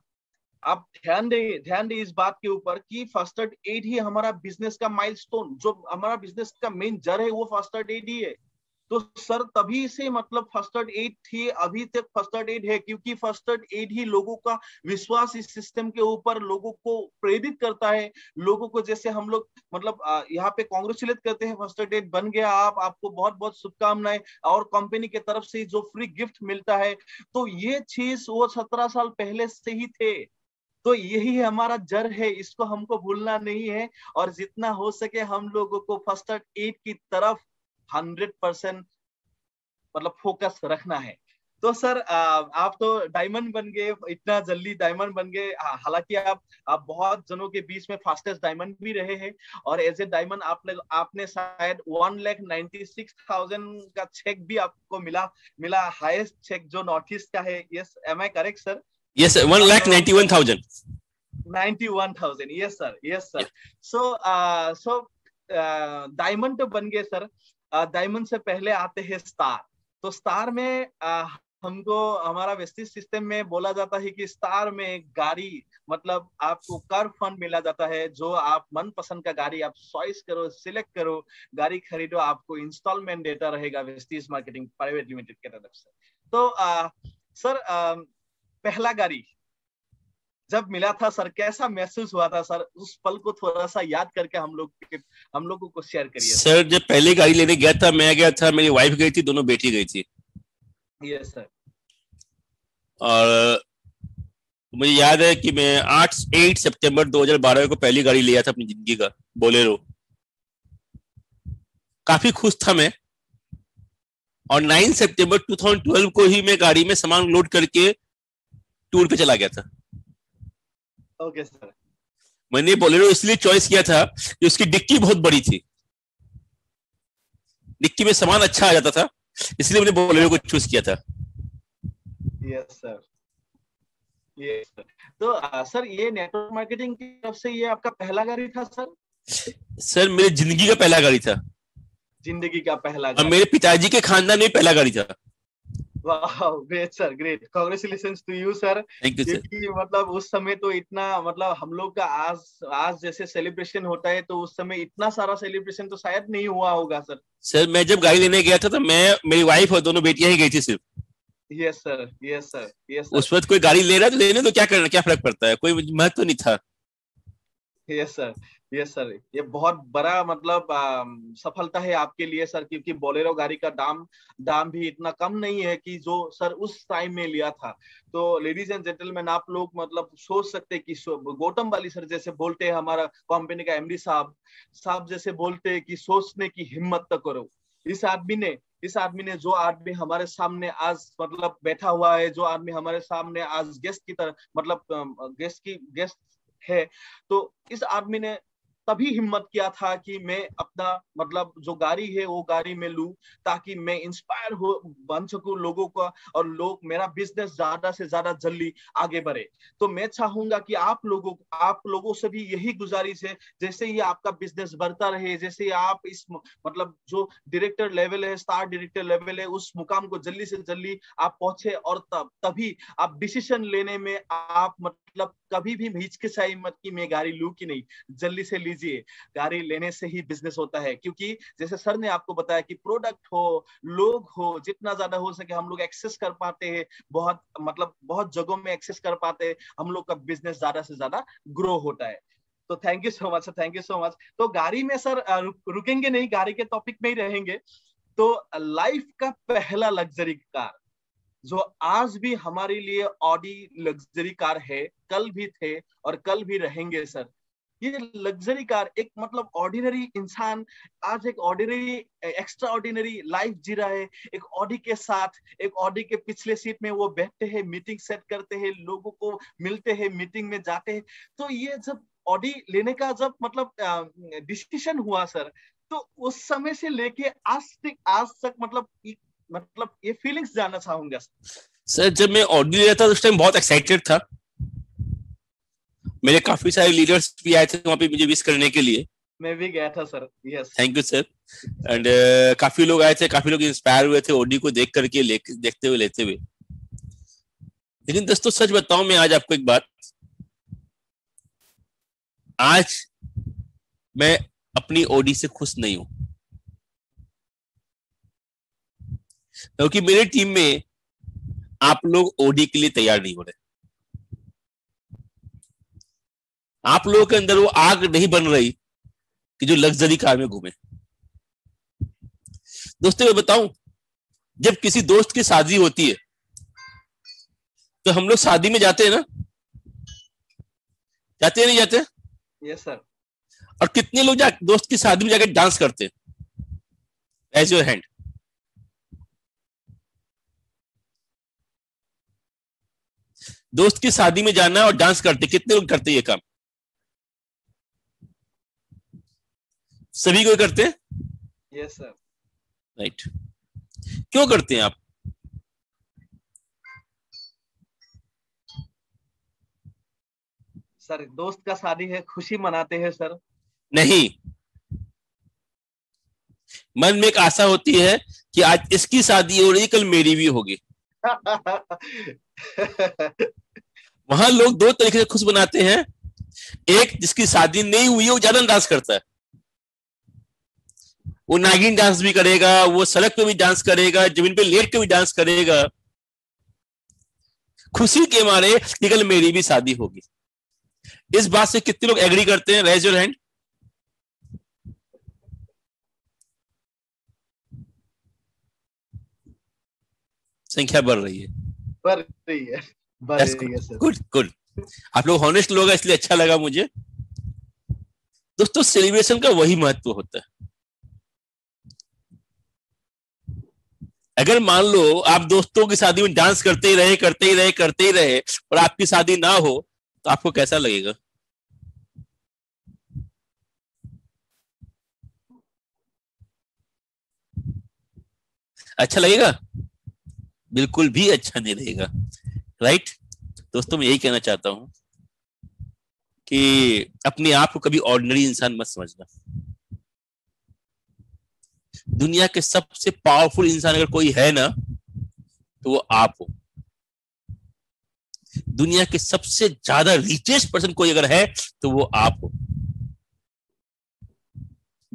आप ध्यान दें, ध्यान दें इस बात के ऊपर कि फास्ट स्टार्ट एट ही हमारा बिजनेस का माइलस्टोन, जो हमारा बिजनेस का मेन जड़ है वो फास्ट स्टार्ट एट ही है। तो सर तभी से मतलब फर्स्ट एड थी, अभी तक फर्स्ट एड है, क्योंकि फर्स्ट एड ही लोगों का विश्वास इस सिस्टम के ऊपर, लोगों को प्रेरित करता है, लोगों को जैसे हम लोग मतलब यहाँ पे कांग्रेचुलेट करते हैं, फर्स्ट एड बन गया आप, आपको बहुत बहुत शुभकामनाएं, और कंपनी के तरफ से जो फ्री गिफ्ट मिलता है। तो ये चीज वो सत्रह साल पहले से ही थे। तो यही हमारा जड़ है, इसको हमको भूलना नहीं है, और जितना हो सके हम लोगों को फर्स्ट एड की तरफ हंड्रेड परसेंट मतलब फोकस रखना है। तो सर आप तो डायमंड बन गए, इतना जल्दी डायमंड बन गए, हालांकि आप आप बहुत जनों के बीच में फास्टेस्ट डायमंड भी रहे हैं, और एज ए डायमंड आपने आपने शायद one lakh ninety six thousand का चेक भी आपको मिला मिला हाईएस्ट चेक जो नॉर्थ ईस्ट का है। Yes, am I correct sir? Yes, one lakh ninety one thousand ninety one thousand yes sir, yes sir. So so diamond तो बन गए सर। डायमंड से पहले आते हैं स्टार। तो स्टार में आ, हमको हमारा वेस्टिज सिस्टम में बोला जाता है कि स्टार में गाड़ी मतलब आपको कार फंड मिला जाता है, जो आप मनपसंद का गाड़ी आप चॉइस करो, सिलेक्ट करो, गाड़ी खरीदो, आपको इंस्टॉलमेंट देता रहेगा वेस्टिज मार्केटिंग प्राइवेट लिमिटेड के तरफ से। तो आ, सर आ, पहला गाड़ी जब मिला था सर कैसा महसूस हुआ था सर? उस पल को थोड़ा सा याद करके हम लोग हम लोगों को शेयर करिए सर। जब पहले गाड़ी लेने गया था, मैं गया था, मेरी वाइफ गई थी, दोनों बेटी गई थी। Yes sir. और मुझे याद है कि मैं आठ एट सितंबर दो हज़ार बारह को पहली गाड़ी लिया था अपनी जिंदगी का, बोलेरो। काफी खुश था मैं। और नाइन सितंबर दो हज़ार बारह को ही मैं गाड़ी में सामान लोड करके टूर पे चला गया था। Okay okay, sir. मैंने बोलेरो इसलिए चॉइस किया था कि उसकी डिक्की बहुत बड़ी थी, डिक्की में सामान अच्छा आ जाता था, इसलिए मैंने बोलेरो को चूज किया था। Yes sir, yes sir. तो आ, सर ये नेटवर्क मार्केटिंग की तरफ से ये आपका पहला गाड़ी था सर? सर मेरी जिंदगी का पहला गाड़ी था, जिंदगी का पहला गाड़ी। और मेरे पिताजी के खानदान में पहला गाड़ी था। Wow, great sir, great. Congratulations to you sir. Thank you sir. क्योंकि मतलब उस समय तो इतना मतलब हम लोग का आज आज जैसे सेलिब्रेशन होता है, तो उस समय इतना सारा सेलिब्रेशन तो शायद नहीं हुआ होगा सर। सर मैं जब गाड़ी लेने गया था तो मैं, मेरी वाइफ और दोनों बेटियां ही गई थी सिर्फ। Yes sir, yes sir, yes. उस वक्त कोई गाड़ी ले रहा तो लेने तो क्या करना, क्या फर्क पड़ता है, कोई महत्व नहीं था। Yes sir, yes sir. ये बहुत बड़ा मतलब आ, सफलता है आपके लिए सर, क्योंकि बोलेरो गाड़ी का दाम दाम भी इतना कम नहीं है कि जो सर उस टाइम में लिया था। तो लेडीज एंड जेंटलमैन आप लोग मतलब सोच सकते कि गौतम बाली सर जैसे बोलते हैं, हमारा कंपनी का एमडी साहब साहब जैसे बोलते हैं कि सोचने की हिम्मत तो करो। इस आदमी ने इस आदमी ने जो आदमी हमारे सामने आज मतलब बैठा हुआ है, जो आदमी हमारे सामने आज गेस्ट की तरह मतलब गेस्ट की गेस्ट है, तो इस आदमी ने तभी हिम्मत किया था कि मैं अपना मतलब जो गाड़ी है वो गाड़ी में लूं ताकि मैं इंस्पायर हो बन सकूं लोगों का, और लोग मेरा बिजनेस ज्यादा से ज्यादा जल्दी आगे बढ़े। तो मैं चाहूंगा कि आप लोगों आप लोगों से भी यही गुजारिश है, जैसे ही आपका बिजनेस बढ़ता रहे, जैसे आप इस मतलब जो डायरेक्टर लेवल है, स्टार डायरेक्टर लेवल है, उस मुकाम को जल्दी से जल्दी आप पहुंचे, और तब तभी आप डिसीजन लेने में आप मतलब कभी भी हिचकिचाई मत कि मैं गाड़ी लूं कि नहीं, जल्दी से लीजिए। गाड़ी लेने से ही बिजनेस होता है, क्योंकि जैसे सर ने आपको बताया कि प्रोडक्ट हो, लोग हो, जितना ज्यादा हो सके हम लोग एक्सेस कर पाते हैं, बहुत मतलब बहुत जगहों में एक्सेस कर पाते हैं, हम लोग का बिजनेस ज्यादा से ज्यादा ग्रो होता है। तो thank you so much sir, thank you so much. तो गाड़ी में सर रुकेंगे नहीं, गाड़ी के टॉपिक में ही रहेंगे। तो लाइफ का पहला लग्जरी कार जो आज भी हमारे लिए ऑडी लग्जरी कार है, कल भी थे और कल भी रहेंगे सर। ये लग्जरी कार एक मतलब ऑर्डिनरी इंसान आज एक ऑर्डिनरी एक्स्ट्रा ऑर्डिनरी लाइफ जी रहा है, एक ऑडी के साथ, एक ऑडी के पिछले सीट में वो बैठते हैं, मीटिंग सेट करते हैं, लोगों को मिलते हैं, मीटिंग में जाते हैं। तो ये जब ऑडी लेने का जब मतलब डिसीजन हुआ सर, तो उस समय से लेके आज तक आज तक मतलब मतलब ये फीलिंग्स जानना चाहूंगा सर। जब मैं ऑडी लिया था उस टाइम बहुत एक्साइटेड था, मेरे काफी सारे लीडर्स भी आए थे वहाँ पे मुझे विश करने के लिए, मैं भी गया था sir. Yes, thank you sir. And काफी लोग आए थे, काफी लोग इंस्पायर हुए थे ऑडी को देख करके, ले, देखते हुए लेते हुए। लेकिन दोस्तों सच बताऊं मैं आज आपको एक बात, आज मैं अपनी ऑडी से खुश नहीं हूं, क्योंकि मेरे टीम में आप लोग ओडी के लिए तैयार नहीं हो रहे, आप लोगों के अंदर वो आग नहीं बन रही कि जो लग्जरी कार में घूमे। दोस्तों मैं बताऊं, जब किसी दोस्त की शादी होती है तो हम लोग शादी में जाते हैं ना, जाते हैं नहीं जाते? Yes sir. और कितने लोग दोस्त की शादी में जाकर डांस करते हैं? Raise your hand. दोस्त की शादी में जाना और डांस करते, कितने लोग करते ये काम? सभी कोई करते हैं? Yes sir. राइट, क्यों करते हैं आप? सर दोस्त का शादी है, खुशी मनाते हैं सर। नहीं, मन में एक आशा होती है कि आज इसकी शादी हो रही, कल मेरी भी होगी। वहां लोग दो तरीके से खुश बनाते हैं, एक जिसकी शादी नहीं हुई है वो ज्यादा डांस करता है, वो नागिन डांस भी करेगा, वो सड़क पे भी डांस करेगा, जमीन पे लेट के भी डांस करेगा, खुशी के मारे कि कल मेरी भी शादी होगी। इस बात से कितने लोग एग्री करते हैं? Raise your hand. संख्या बढ़ रही है, बढ़ रही है, बढ़ रही है। गुड गुड, आप लोग हॉनेस्ट लोग हैं, इसलिए अच्छा लगा मुझे। दोस्तों सेलिब्रेशन का वही महत्व होता है। अगर मान लो आप दोस्तों की शादी में डांस करते ही रहे करते ही रहे करते ही रहे और आपकी शादी ना हो तो आपको कैसा लगेगा? अच्छा लगेगा? बिल्कुल भी अच्छा नहीं रहेगा। राइट दोस्तों, मैं यही कहना चाहता हूं कि अपने आप को कभी ऑर्डिनरी इंसान मत समझना। दुनिया के सबसे पावरफुल इंसान अगर कोई है ना तो वो आप हो। दुनिया के सबसे ज्यादा रिचेस्ट पर्सन कोई अगर है तो वो आप हो।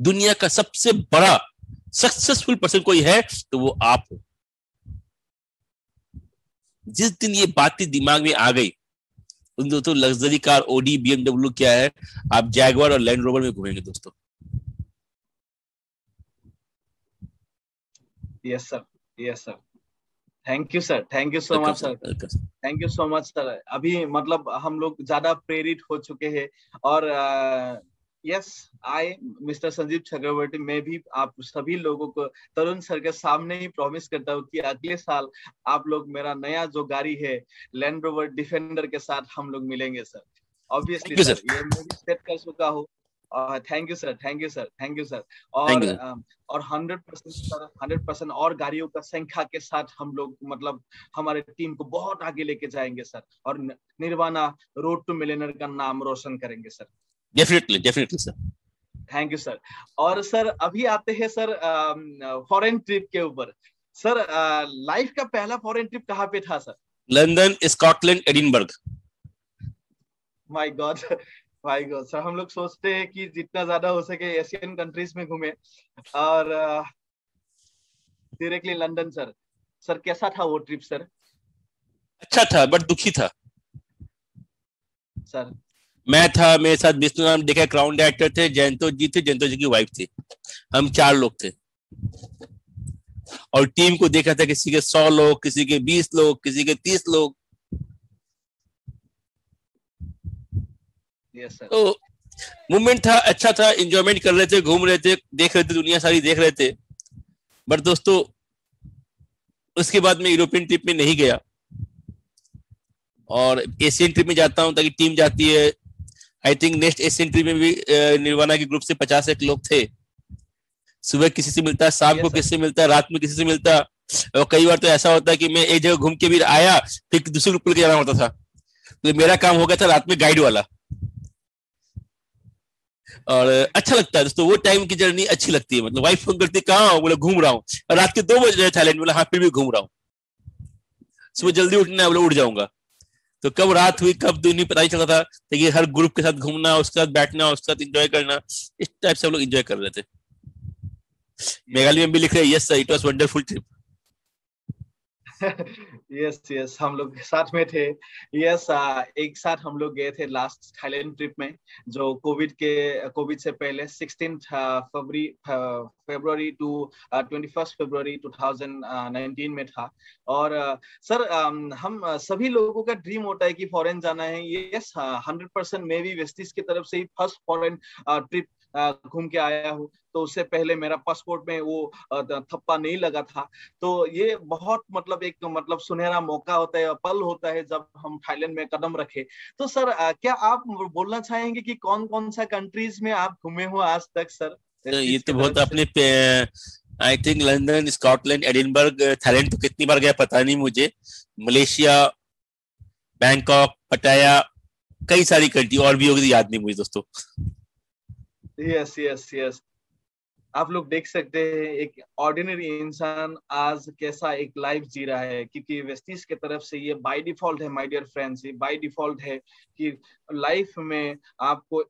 दुनिया का सबसे बड़ा सक्सेसफुल पर्सन कोई है तो वो आप हो। जिस दिन ये बातें दिमाग में आ गई, उन दोस्तों लग्जरी कार ओडी बीएमडब्ल्यू क्या है, आप जैगुआर और लैंड रोवर में घूमेंगे दोस्तों। Yes sir, yes sir, thank you sir, thank you so much sir, thank you so much sir. अभी मतलब हम लोग ज्यादा प्रेरित हो चुके हैं, और uh... yes I mister Sanjeev चक्रवर्ती, मैं भी आप सभी लोगों को तरुण सर के सामने ही प्रॉमिस करता हूँ कि अगले साल आप लोग मेरा नया जो गाड़ी है लैंड रोवर डिफेंडर के साथ हम लोग मिलेंगे सर। ऑब्वियसली सर, ये मैं भी सेट कर चुका हूँ, thank you sir, thank you sir, thank you sir. और uh, और hundred percent sir, hundred percent और गाड़ियों का संख्या के साथ हम लोग मतलब हमारे टीम को बहुत आगे लेके जाएंगे सर, और निर्वाणा रोड टू मिलियनेयर का नाम रोशन करेंगे sir. Definitely definitely sir, thank you sir. और सर अभी आते हैं सर फॉरेन ट्रिप के ऊपर। सर लाइफ का पहला फॉरेन ट्रिप कहाँ पे था sir? London, Scotland, Edinburgh. My God my God sir, हम लोग सोचते हैं कि जितना ज्यादा हो सके एशियन कंट्रीज में घूमे, और डायरेक्टली लंदन सर। सर कैसा था वो ट्रिप सर? अच्छा था, बट दुखी था सर। मैं था, मेरे साथ विष्णु राम देखा क्राउन डायरेक्टर थे, जयंतो जी थे, जयंतो जी की वाइफ थी, हम चार लोग थे। और टीम को देखा था किसी के सौ लोग, किसी के बीस लोग, किसी के तीस लोग। yes, sir. तो मूवमेंट था, अच्छा था, एंजॉयमेंट कर रहे थे, घूम रहे थे, देख रहे थे, दुनिया सारी देख रहे थे। बट दोस्तों उसके बाद मैं यूरोपियन ट्रिप में नहीं गया, और एशियन ट्रिप में जाता हूँ ताकि टीम जाती है। I think next Asian trip में भी निर्वाणा के ग्रुप से पचास एक लोग थे। सुबह किसी से मिलता, शाम yes, को किसी से मिलता, रात में किसी से मिलता। और कई बार तो ऐसा होता है कि मैं एक जगह घूम के भी आया, फिर दूसरे ग्रुप लेके जाना होता था। तो मेरा काम हो गया था रात में गाइड वाला। और अच्छा लगता है दोस्तों, वो टाइम की जर्नी अच्छी लगती है। मतलब वाइफ फोन करती, कहाँ हो? बोला घूम रहा हूँ। रात के दो बज रहे थाईलैंड, बोला हाँ फिर भी घूम रहा हूँ। सुबह जल्दी उठना है, बोला उठ जाऊंगा। तो कब रात हुई, कब दिन हुई, पता ही चला था। लेकिन हर ग्रुप के साथ घूमना, उसके साथ बैठना, उसके साथ एंजॉय करना, इस टाइप से हम लोग एंजॉय कर रहे थे। मेघाली में भी लिख रहे हैं, yes sir it was wonderful trip. Yes yes, हम लोग साथ में थे। यस yes, एक साथ हम लोग गए थे लास्ट थाईलैंड ट्रिप में, जो कोविड के कोविड से पहले सोलह फरवरी टू इक्कीस फरवरी दो हज़ार उन्नीस में था। और सर हम सभी लोगों का ड्रीम होता है कि फॉरेन जाना है। यस हंड्रेड परसेंट मैं भी वेस्टिज की तरफ से ही फर्स्ट फॉरेन ट्रिप घूम के आया हूँ। तो उससे पहले मेरा पासपोर्ट में वो थप्पा नहीं लगा था। तो ये बहुत मतलब एक मतलब सुनहरा मौका होता है, पल होता है जब हम थाईलैंड में कदम रखे। तो सर क्या आप बोलना चाहेंगे कि कौन कौन सा कंट्रीज में आप घूमे हो आज तक सर? ये तो बहुत अपने, I think London, Scotland, Edinburgh, Thailand तो कितनी बार गया पता नहीं मुझे, मलेशिया, बैंकॉक, पटाया, कई सारी कंट्री और भी होगी याद नहीं मुझे दोस्तों। यस यस यस, आप लोग देख सकते हैं एक ऑर्डिनरी इंसान आज कैसा एक लाइफ जी रहा है, क्योंकि वेस्टिज के तरफ से ये बाय डिफॉल्ट है माय डियर फ्रेंड्स, ये बाय डिफॉल्ट है कि लाइफ में आपको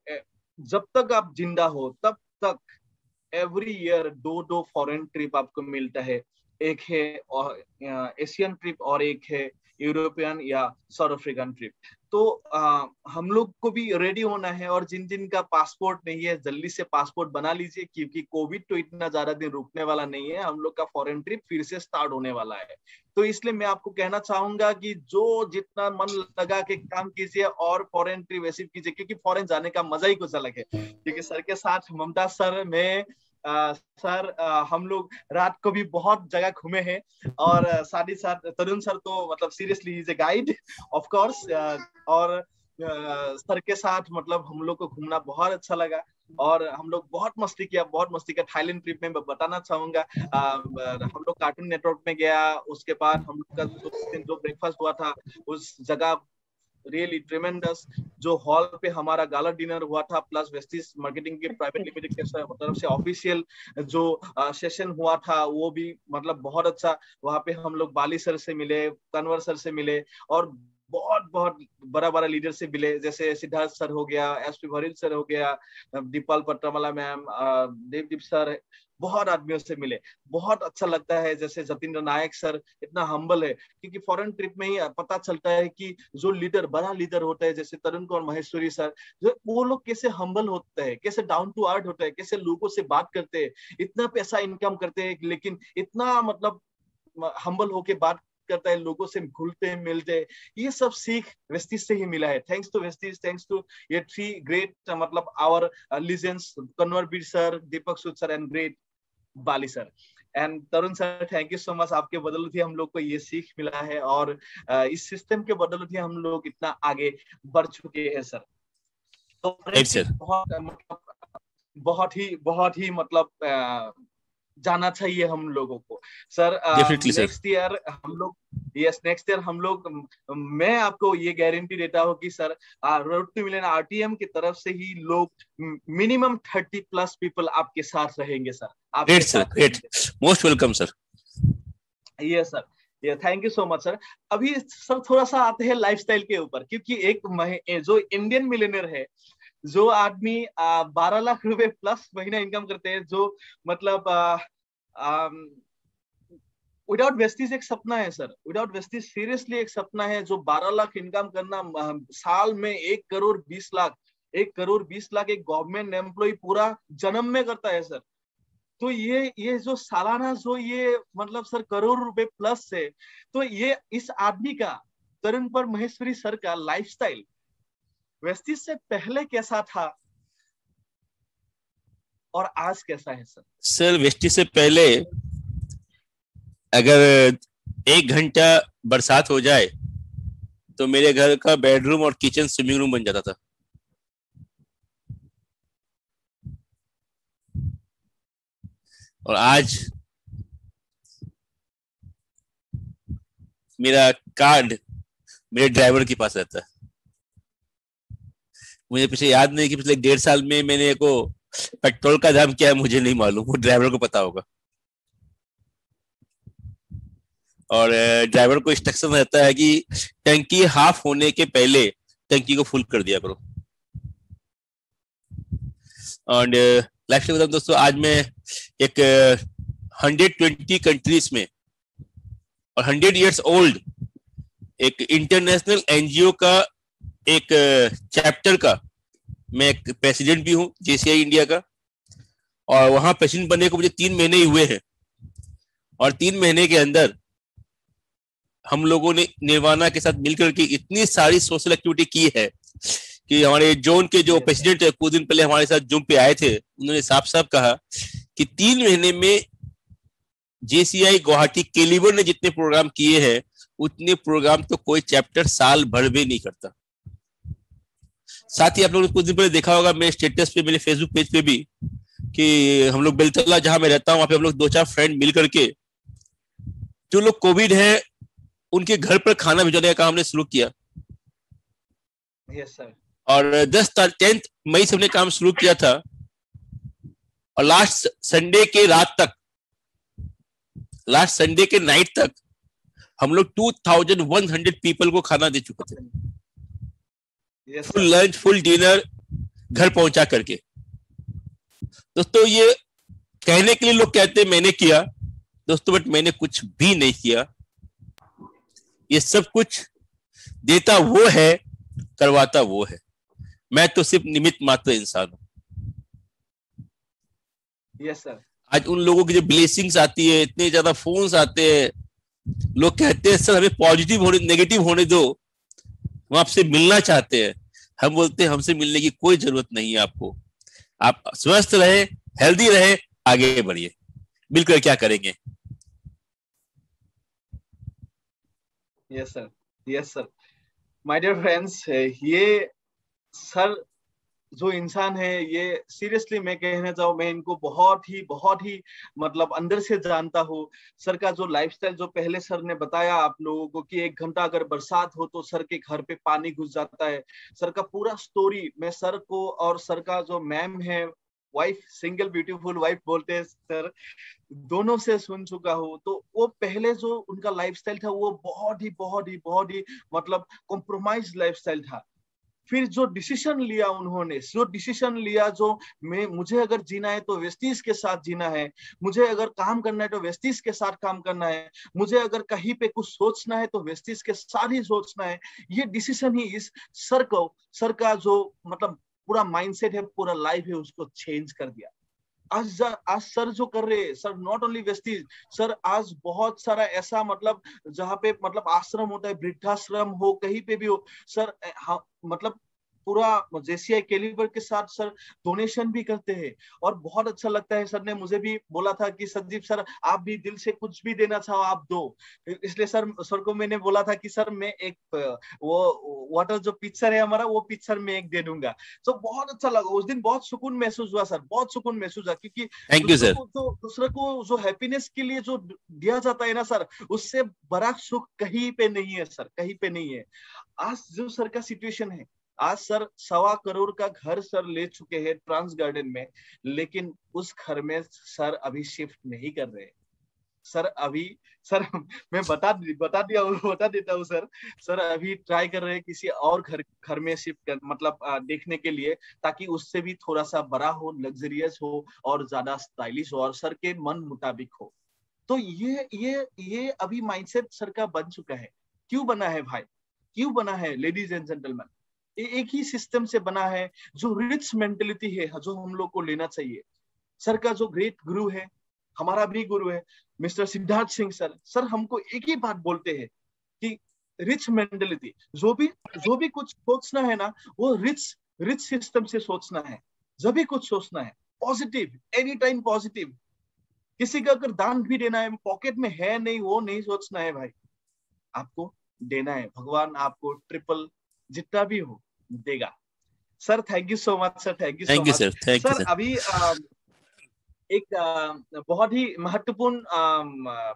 जब तक आप जिंदा हो तब तक एवरी ईयर दो दो फॉरेन ट्रिप आपको मिलता है। एक है एशियन ट्रिप और एक है यूरोपियन या साउथ अफ्रीकन ट्रिप। तो आ, हम लोग को भी रेडी होना है, और जिन जिन का पासपोर्ट नहीं है जल्दी से पासपोर्ट बना लीजिए, क्योंकि कोविड तो इतना ज्यादा दिन रुकने वाला नहीं है। हम लोग का फॉरेन ट्रिप फिर से स्टार्ट होने वाला है। तो इसलिए मैं आपको कहना चाहूंगा कि जो जितना मन लगा के काम कीजिए और फॉरेन ट्रिप रिसीव कीजिए, क्योंकि फॉरेन जाने का मजा ही कुछ अलग है। क्योंकि सर के साथ ममता सर में आ, सर आ, हम लोग रात को भी बहुत जगह घूमे हैं, और साथ ही साथ तरुण सर तो मतलब seriously is a guide of course. और आ, सर के साथ मतलब हम लोग को घूमना बहुत अच्छा लगा, और हम लोग बहुत मस्ती किया, बहुत मस्ती किया थाईलैंड ट्रिप में। बताना चाहूंगा हम लोग कार्टून नेटवर्क में गया, उसके बाद हम लोग का जो ब्रेकफास्ट हुआ था उस जगह रियली ट्रेमेंडस, जो हॉल पे हमारा गाला डिनर हुआ था, प्लस वेस्टिज मार्केटिंग के प्राइवेट लिमिटेड के तरफ से ऑफिशियल जो सेशन हुआ था वो भी मतलब बहुत अच्छा। वहाँ पे हम लोग बाली सर से मिले, कन्वर सर से मिले, और बहुत बहुत बड़ा बड़ा लीडर से मिले, जैसे सिद्धार्थ सर हो गया, एस पी भरिल सर हो गया, दीपाल पट्टामला मैम, देवदीप सर, बहुत आदमियों से मिले। बहुत अच्छा लगता है, जैसे जतिंद्र नायक सर इतना हम्बल है, क्योंकि फॉरेन ट्रिप में ही पता चलता है कि जो लीडर बड़ा लीडर होता है जैसे तरुण कुमार महेश्वरी सर, जो वो लोग कैसे हम्बल होते हैं, कैसे डाउन टू अर्थ होता है, कैसे लोगों से बात करते हैं। इतना पैसा इनकम करते हैं लेकिन इतना मतलब हम्बल होके बात करता है, लोगों से घुलते मिलते। ये सब सीख वेस्टिज से ही मिला है। Thanks to Vestige, thanks to ये थ्री ग्रेट मतलब our legends, Kanwar Bir sir, Deepak Sood sir and great Bali sir and Tarun sir. Thank you so much, आपके बदौलत ही हम लोग को ये सीख मिला है, और इस सिस्टम के बदौलत ही हम लोग इतना आगे बढ़ चुके हैं सर। तो बहुत मतलब बहुत ही बहुत ही मतलब आ, जाना चाहिए हम लोगों को सर। नेक्स्ट ईयर हम लोग यस नेक्स्ट ईयर हम लोग मैं आपको ये गारंटी देता हूँ कि sir road to million RTM की तरफ से ही लोग मिनिमम थर्टी प्लस पीपल आपके साथ रहेंगे सर। आपके साथ most welcome sir. Yes sir, ये thank you so much sir. अभी सर थोड़ा सा आते हैं लाइफस्टाइल के ऊपर, क्योंकि एक जो इंडियन मिलियनेयर है, जो आदमी बारह लाख रुपए प्लस महीना इनकम करते हैं, जो मतलब विदाउट वेस्टिज एक सपना है सर, विदाउट वेस्टिज सीरियसली एक सपना है, जो बारह लाख इनकम करना साल में एक करोड़ बीस लाख एक करोड़ बीस लाख एक गवर्नमेंट एम्प्लॉय पूरा जन्म में करता है सर। तो ये ये जो सालाना जो ये मतलब सर करोड़ रुपए प्लस है, तो ये इस आदमी का तरुण कुमार महेश्वरी सर का लाइफस्टाइल वेस्टिज से पहले कैसा था और आज कैसा है सर? सर वेस्टिज से पहले अगर एक घंटा बरसात हो जाए तो मेरे घर का बेडरूम और किचन स्विमिंग रूम बन जाता था। और आज मेरा कार्ड मेरे ड्राइवर के पास रहता है। मुझे पिछले याद नहीं कि पिछले डेढ़ साल में मैंने को पेट्रोल का दाम क्या है मुझे नहीं मालूम, वो ड्राइवर को पता होगा। और ड्राइवर को इंस्ट्रक्शन रहता है कि टंकी हाफ होने के पहले टंकी को फुल कर दिया करो। और लाइफ से बताऊं दोस्तों, आज मैं एक एक सौ बीस कंट्रीज में और हंड्रेड इयर्स ओल्ड एक इंटरनेशनल एनजीओ का एक चैप्टर का मैं एक प्रेसिडेंट भी हूँ, जेसीआई इंडिया का। और वहां प्रेसिडेंट बनने को मुझे तीन महीने ही हुए हैं और तीन महीने के अंदर हम लोगों ने निर्वाणा के साथ मिलकर के इतनी सारी सोशल एक्टिविटी की है कि हमारे जोन के जो प्रेसिडेंट है कुछ दिन पहले हमारे साथ जूम पे आए थे, उन्होंने साफ साफ कहा कि तीन महीने में जेसीआई गुवाहाटी केलीवर ने जितने प्रोग्राम किए हैं उतने प्रोग्राम तो कोई चैप्टर साल भर भी नहीं करता। साथ ही आप लोगों ने कुछ दिन पहले देखा होगा मेरे स्टेटस पे, मेरे फेसबुक पेज पे भी, कि हम लोग बेलतला जहां मैं रहता हूँ वहां पे हम लोग दो चार फ्रेंड मिल करके जो लोग कोविड है उनके घर पर खाना भिजवाने का काम हमने शुरू किया। Yes sir. और दस टेंथ मई से हमने काम शुरू किया था और लास्ट संडे के रात तक लास्ट संडे के नाइट तक हम लोग two thousand one hundred people को खाना दे चुके थे, फुल लंच फुल डिनर घर पहुंचा करके। दोस्तों ये कहने के लिए लोग कहते हैं मैंने किया दोस्तों, बट मैंने कुछ भी नहीं किया। ये सब कुछ देता वो है, करवाता वो है। मैं तो सिर्फ निमित्त मात्र इंसान हूं। Yes sir. आज उन लोगों की जो ब्लेसिंग्स आती है, इतने ज्यादा फोन्स आते हैं, लोग कहते हैं सर हमें पॉजिटिव होने नेगेटिव होने दो, हम आपसे मिलना चाहते हैं। हम बोलते हैं हमसे मिलने की कोई जरूरत नहीं है आपको, आप स्वस्थ रहे हेल्दी रहे आगे बढ़िए, मिलकर क्या करेंगे। Yes sir, yes sir. My dear friends, ये सर जो इंसान है, ये सीरियसली मैं कहना चाहूँ मैं इनको बहुत ही बहुत ही मतलब अंदर से जानता हूँ। सर का जो लाइफस्टाइल, जो पहले सर ने बताया आप लोगों को कि एक घंटा अगर बरसात हो तो सर के घर पे पानी घुस जाता है, सर का पूरा स्टोरी मैं सर को और सर का जो मैम है, वाइफ, सिंगल ब्यूटीफुल वाइफ बोलते हैं सर, दोनों से सुन चुका हूँ। तो वो पहले जो उनका लाइफस्टाइल था वो बहुत ही बहुत ही बहुत ही मतलब कॉम्प्रोमाइज लाइफस्टाइल था। फिर जो डिसीजन लिया उन्होंने, जो डिसीजन लिया जो मैं मुझे अगर जीना है तो वेस्टिज के साथ जीना है, मुझे अगर काम करना है तो वेस्टिज के साथ काम करना है, मुझे अगर कहीं पे कुछ सोचना है तो वेस्टिज के साथ ही सोचना है। ये डिसीजन ही इस सर को, सर का जो मतलब पूरा माइंडसेट है, पूरा लाइफ है, उसको चेंज कर दिया। आज आज सर जो कर रहे हैं sir, not only Vestige sir, आज बहुत सारा ऐसा मतलब जहाँ पे मतलब आश्रम होता है, वृद्धाश्रम हो, कहीं पे भी हो सर, हाँ, मतलब पूरा जेसीआई कैलिबर के साथ सर डोनेशन भी करते हैं और बहुत अच्छा लगता है। सर ने मुझे भी बोला था कि संजीव सर आप भी दिल से कुछ भी देना चाहो आप दो, इसलिए सर सर को मैंने बोला था कि सर मैं एक वो वाटर जो पिक्चर है हमारा वो पिक्चर में एक दे दूंगा। तो बहुत अच्छा लगा उस दिन, बहुत सुकून महसूस हुआ सर, बहुत सुकून महसूस हुआ क्योंकि दूसरे को, तो, दूसरे को जो हैप्पीनेस के लिए जो दिया जाता है ना सर, उससे बड़ा सुख कहीं पे नहीं है सर, कहीं पे नहीं है। आज जो सर का सिचुएशन है, आज सर सवा करोड़ का घर सर ले चुके हैं ट्रांस गार्डन में, लेकिन उस घर में सर अभी शिफ्ट नहीं कर रहे सर। अभी सर मैं बता बता दिया बता देता हूँ सर, सर अभी ट्राई कर रहे हैं किसी और घर घर में शिफ्ट कर, मतलब देखने के लिए, ताकि उससे भी थोड़ा सा बड़ा हो, लग्जरियस हो और ज्यादा स्टाइलिश हो और सर के मन मुताबिक हो। तो ये ये ये अभी माइंडसेट सर का बन चुका है। क्यों बना है भाई, क्यों बना है लेडीज एंड जेंटलमैन? एक ही सिस्टम से बना है जो रिच मेंटलिटी है जो हम लोग को लेना चाहिए। सर का जो ग्रेट गुरु है, हमारा भी गुरु है mister Siddharth Singh sir, sir हमको एक ही बात बोलते हैं कि रिच मेंटलिटी, जो भी जो भी कुछ सोचना है ना वो रिच रिच सिस्टम से सोचना है। जब भी कुछ सोचना है पॉजिटिव, एनी टाइम पॉजिटिव। किसी का अगर दान भी देना है, पॉकेट में है नहीं वो नहीं सोचना है भाई, आपको देना है, भगवान आपको ट्रिपल जितना भी हो देगा। Sir thank you so much sir, thank you so much sir. Sir अभी आ, एक आ, बहुत ही महत्वपूर्ण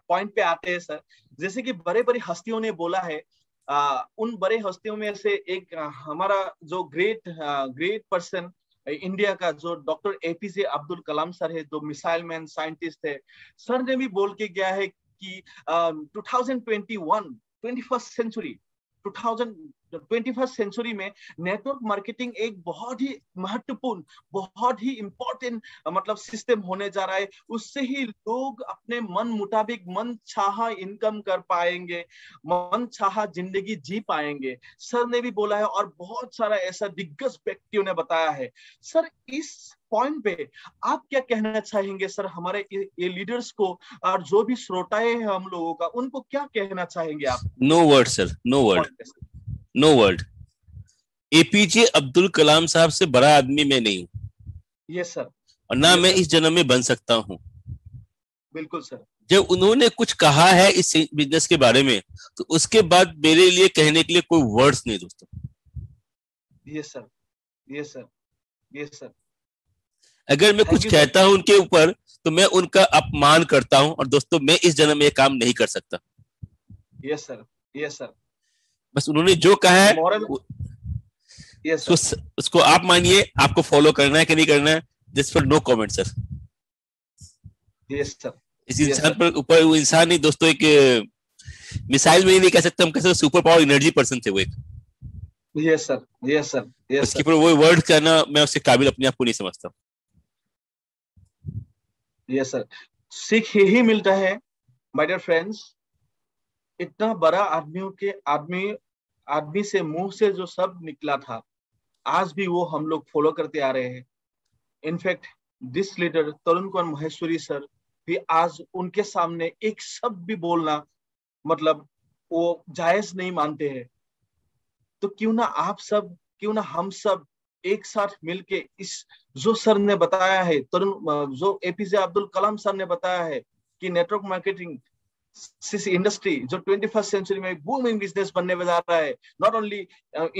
पॉइंट पे आते हैं सर। जैसे कि बड़े बड़े हस्तियों ने बोला है, आ, उन बड़े हस्तियों में से एक आ, हमारा जो ग्रेट आ, ग्रेट पर्सन इंडिया का जो doctor APJ Abdul Kalam sir है, जो मिसाइल मैन साइंटिस्ट है, सर ने भी बोल के गया है कि आ, two thousand twenty one twenty first century twenty first century में नेटवर्क मार्केटिंग एक बहुत ही महत्वपूर्ण, बहुत ही इम्पोर्टेंट मतलब सिस्टम होने जा रहा है। उससे ही लोग अपने मन मुताबिक मन चाहा इनकम कर पाएंगे, मन चाहा जिंदगी जी पाएंगे, सर ने भी बोला है। और बहुत सारा ऐसा दिग्गज व्यक्तियों ने बताया है। सर इस पॉइंट पे आप क्या कहना चाहेंगे सर, हमारे ये लीडर्स को और जो भी श्रोताएं हैं हम लोगों का, उनको क्या कहना चाहेंगे आप? No word sir, no word, no word. APJ Abdul Kalam साहब से बड़ा आदमी मैं नहीं, यस सर, और ना मैं इस जन्म में बन सकता हूँ। बिल्कुल सर, जब उन्होंने कुछ कहा है इस बिजनेस के बारे में, तो उसके बाद मेरे लिए कहने के लिए कोई वर्ड्स नहीं दोस्तों। Yes sir, yes sir, yes sir. अगर मैं कुछ कहता हूँ उनके ऊपर तो मैं उनका अपमान करता हूँ, और दोस्तों मैं इस जन्म में ये काम नहीं कर सकता। Yes sir, yes sir. बस उन्होंने जो कहा है yes, उसको, उसको आप मानिए, आपको फॉलो करना है कि नहीं करना है, जिस पर no comment sir. Yes sir. इस इंसान yes, पर ऊपर वो इंसान ही दोस्तों एक मिसाइल में ही नहीं कह सकते हम, कह सकते सुपर पावर एनर्जी पर्सन थे वो एक। Yes sir, yes sir, yes. उसके ऊपर वो वर्ड कहना मैं उसके काबिल अपने आप को नहीं समझता। यस सर, सीख यही मिलता है माय डियर फ्रेंड्स, इतना बड़ा आदमियों के आदमी आदमी से मुंह से जो शब्द निकला था, आज भी वो हम लोग फॉलो करते आ रहे हैं। In fact this leader Tarun Kumar Maheshwari sir भी, आज उनके सामने एक शब्द भी बोलना मतलब वो जायज नहीं मानते हैं। तो क्यों ना आप सब, क्यों ना हम सब एक साथ मिलके इस जो सर ने बताया है, तरुण जो एपीजे अब्दुल कलाम सर ने बताया है कि नेटवर्क मार्केटिंग इंडस्ट्री जो ट्वेंटी फर्स्ट सेंचुरी में बूमिंग बिजनेस बनने में जा रहा है, not only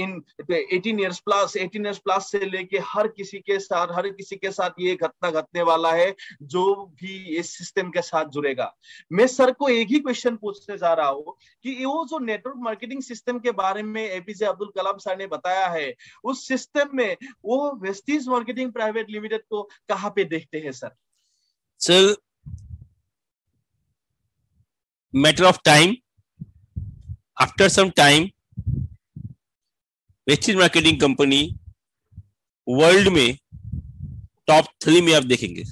in eighteen years plus, eighteen years plus से लेके हर किसी के साथ हर किसी के साथ ये घटना घटने वाला है जो भी इस सिस्टम के साथ जुड़ेगा। मैं सर को एक ही क्वेश्चन पूछने जा रहा हूँ कि वो जो नेटवर्क मार्केटिंग सिस्टम के बारे में एपीजे अब्दुल कलाम सर ने बताया है, उस सिस्टम में वो वेस्टीज मार्केटिंग प्राइवेट लिमिटेड को कहाँ पे देखते हैं sir? Sir matter of time, after some time Vestige marketing company world में टॉप थ्री में आप देखेंगे,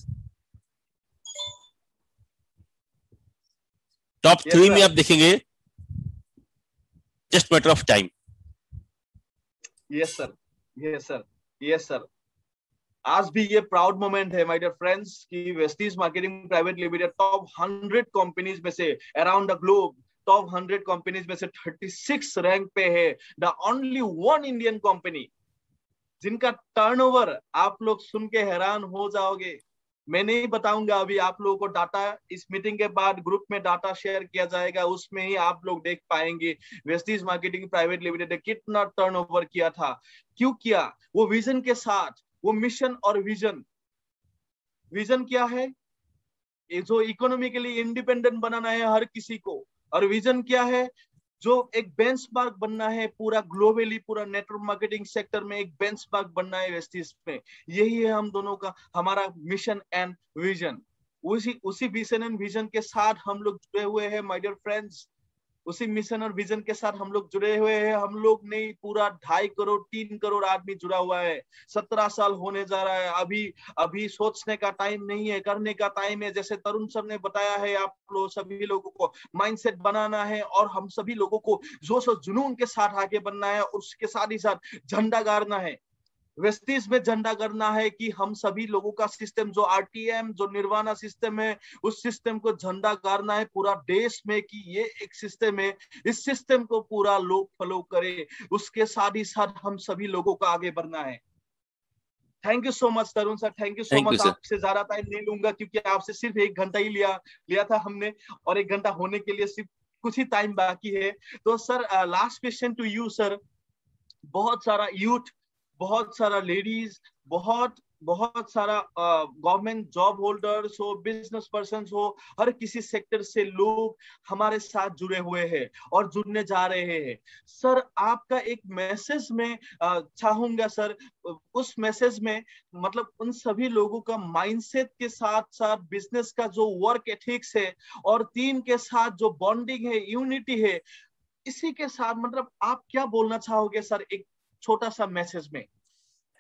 टॉप yes, थ्री में आप देखेंगे, just matter of time. Yes sir, yes sir, yes sir. आज भी ये प्राउड मोमेंट है माय डियर फ्रेंड्स कि Vestige marketing private limited top hundred companies में से around the globe top hundred companies में से थर्टी सिक्स रैंक पे है। The only one Indian company जिनका टर्नओवर आप लोग सुन के हैरान हो जाओगे। मैं नहीं बताऊंगा अभी, आप लोगों को डाटा इस मीटिंग के बाद ग्रुप में डाटा शेयर किया जाएगा, उसमें ही आप लोग देख पाएंगे वेस्टिज मार्केटिंग प्राइवेट लिमिटेड ने कितना टर्नओवर किया था, क्यों किया, वो विजन के साथ, वो मिशन और विजन। विजन क्या है, जो इकोनॉमिकली इंडिपेंडेंट बनाना है हर किसी को, और विजन क्या है, जो एक बेंचमार्क बनना है पूरा ग्लोबली, पूरा नेटवर्क मार्केटिंग सेक्टर में एक बेंचमार्क बनना है वेस्टिज में। यही है हम दोनों का, हमारा मिशन एंड विजन। उसी उसी मिशन एंड विजन के साथ हम लोग जुड़े हुए हैं माय डियर फ्रेंड्स, उसी मिशन और विजन के साथ हम लोग जुड़े हुए हैं। हम लोग नहीं, पूरा ढाई करोड़ तीन करोड़ आदमी जुड़ा हुआ है। सत्रह साल होने जा रहा है, अभी अभी सोचने का टाइम नहीं है, करने का टाइम है। जैसे तरुण सर ने बताया है, आप लोग सभी लोगों को माइंडसेट बनाना है और हम सभी लोगों को जोश और जुनून के साथ आगे बढ़ना है, और उसके साथ ही साथ झंडा गाड़ना है, वेस्टिज में झंडा करना है कि हम सभी लोगों का सिस्टम जो आरटीएम, जो निर्वाणा सिस्टम है, उस सिस्टम को झंडा गाड़ना है पूरा देश में कि ये एक सिस्टम है, इस सिस्टम को पूरा लोग फॉलो करे, उसके साथ ही साथ हम सभी लोगों का आगे बढ़ना है। Thank you so much Tarun sir, thank you so much. आपसे ज्यादा टाइम नहीं लूंगा क्योंकि आपसे सिर्फ एक घंटा ही लिया लिया था हमने, और एक घंटा होने के लिए सिर्फ कुछ ही टाइम बाकी है। तो sir last question to you sir, बहुत सारा यूथ, बहुत सारा लेडीज, बहुत बहुत सारा गवर्नमेंट जॉब होल्डर्स हो, बिजनेस पर्सन हो, हर किसी सेक्टर से लोग हमारे साथ जुड़े हुए हैं और जुड़ने जा रहे हैं। सर आपका एक मैसेज में आ, चाहूंगा सर, उस मैसेज में मतलब उन सभी लोगों का माइंडसेट के साथ साथ बिजनेस का जो वर्क एथिक्स है और टीम के साथ जो बॉन्डिंग है, यूनिटी है, इसी के साथ मतलब आप क्या बोलना चाहोगे सर एक छोटा सा मैसेज में?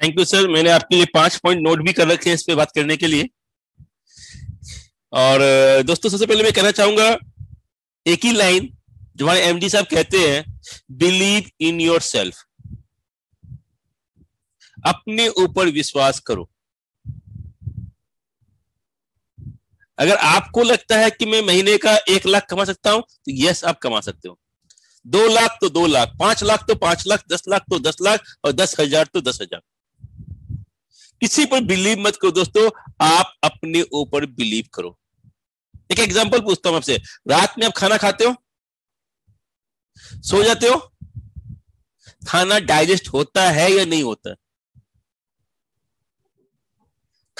थैंक यू सर, मैंने आपके लिए पांच पॉइंट नोट भी कर रखे हैं इस पे बात करने के लिए। और दोस्तों सबसे पहले मैं कहना चाहूंगा एक ही लाइन जो हमारे एमडी साहब कहते हैं, बिलीव इन योरसेल्फ, अपने ऊपर विश्वास करो। अगर आपको लगता है कि मैं महीने का एक लाख कमा सकता हूं तो यस आप कमा सकते हो, दो लाख तो दो लाख, पांच लाख तो पांच लाख, दस लाख तो दस लाख और दस हजार तो दस हजार। किसी पर बिलीव मत करो दोस्तों, आप अपने ऊपर बिलीव करो। एक एग्जांपल पूछता हूं आपसे, रात में आप खाना खाते हो, सो जाते हो, खाना डाइजेस्ट होता है या नहीं होता?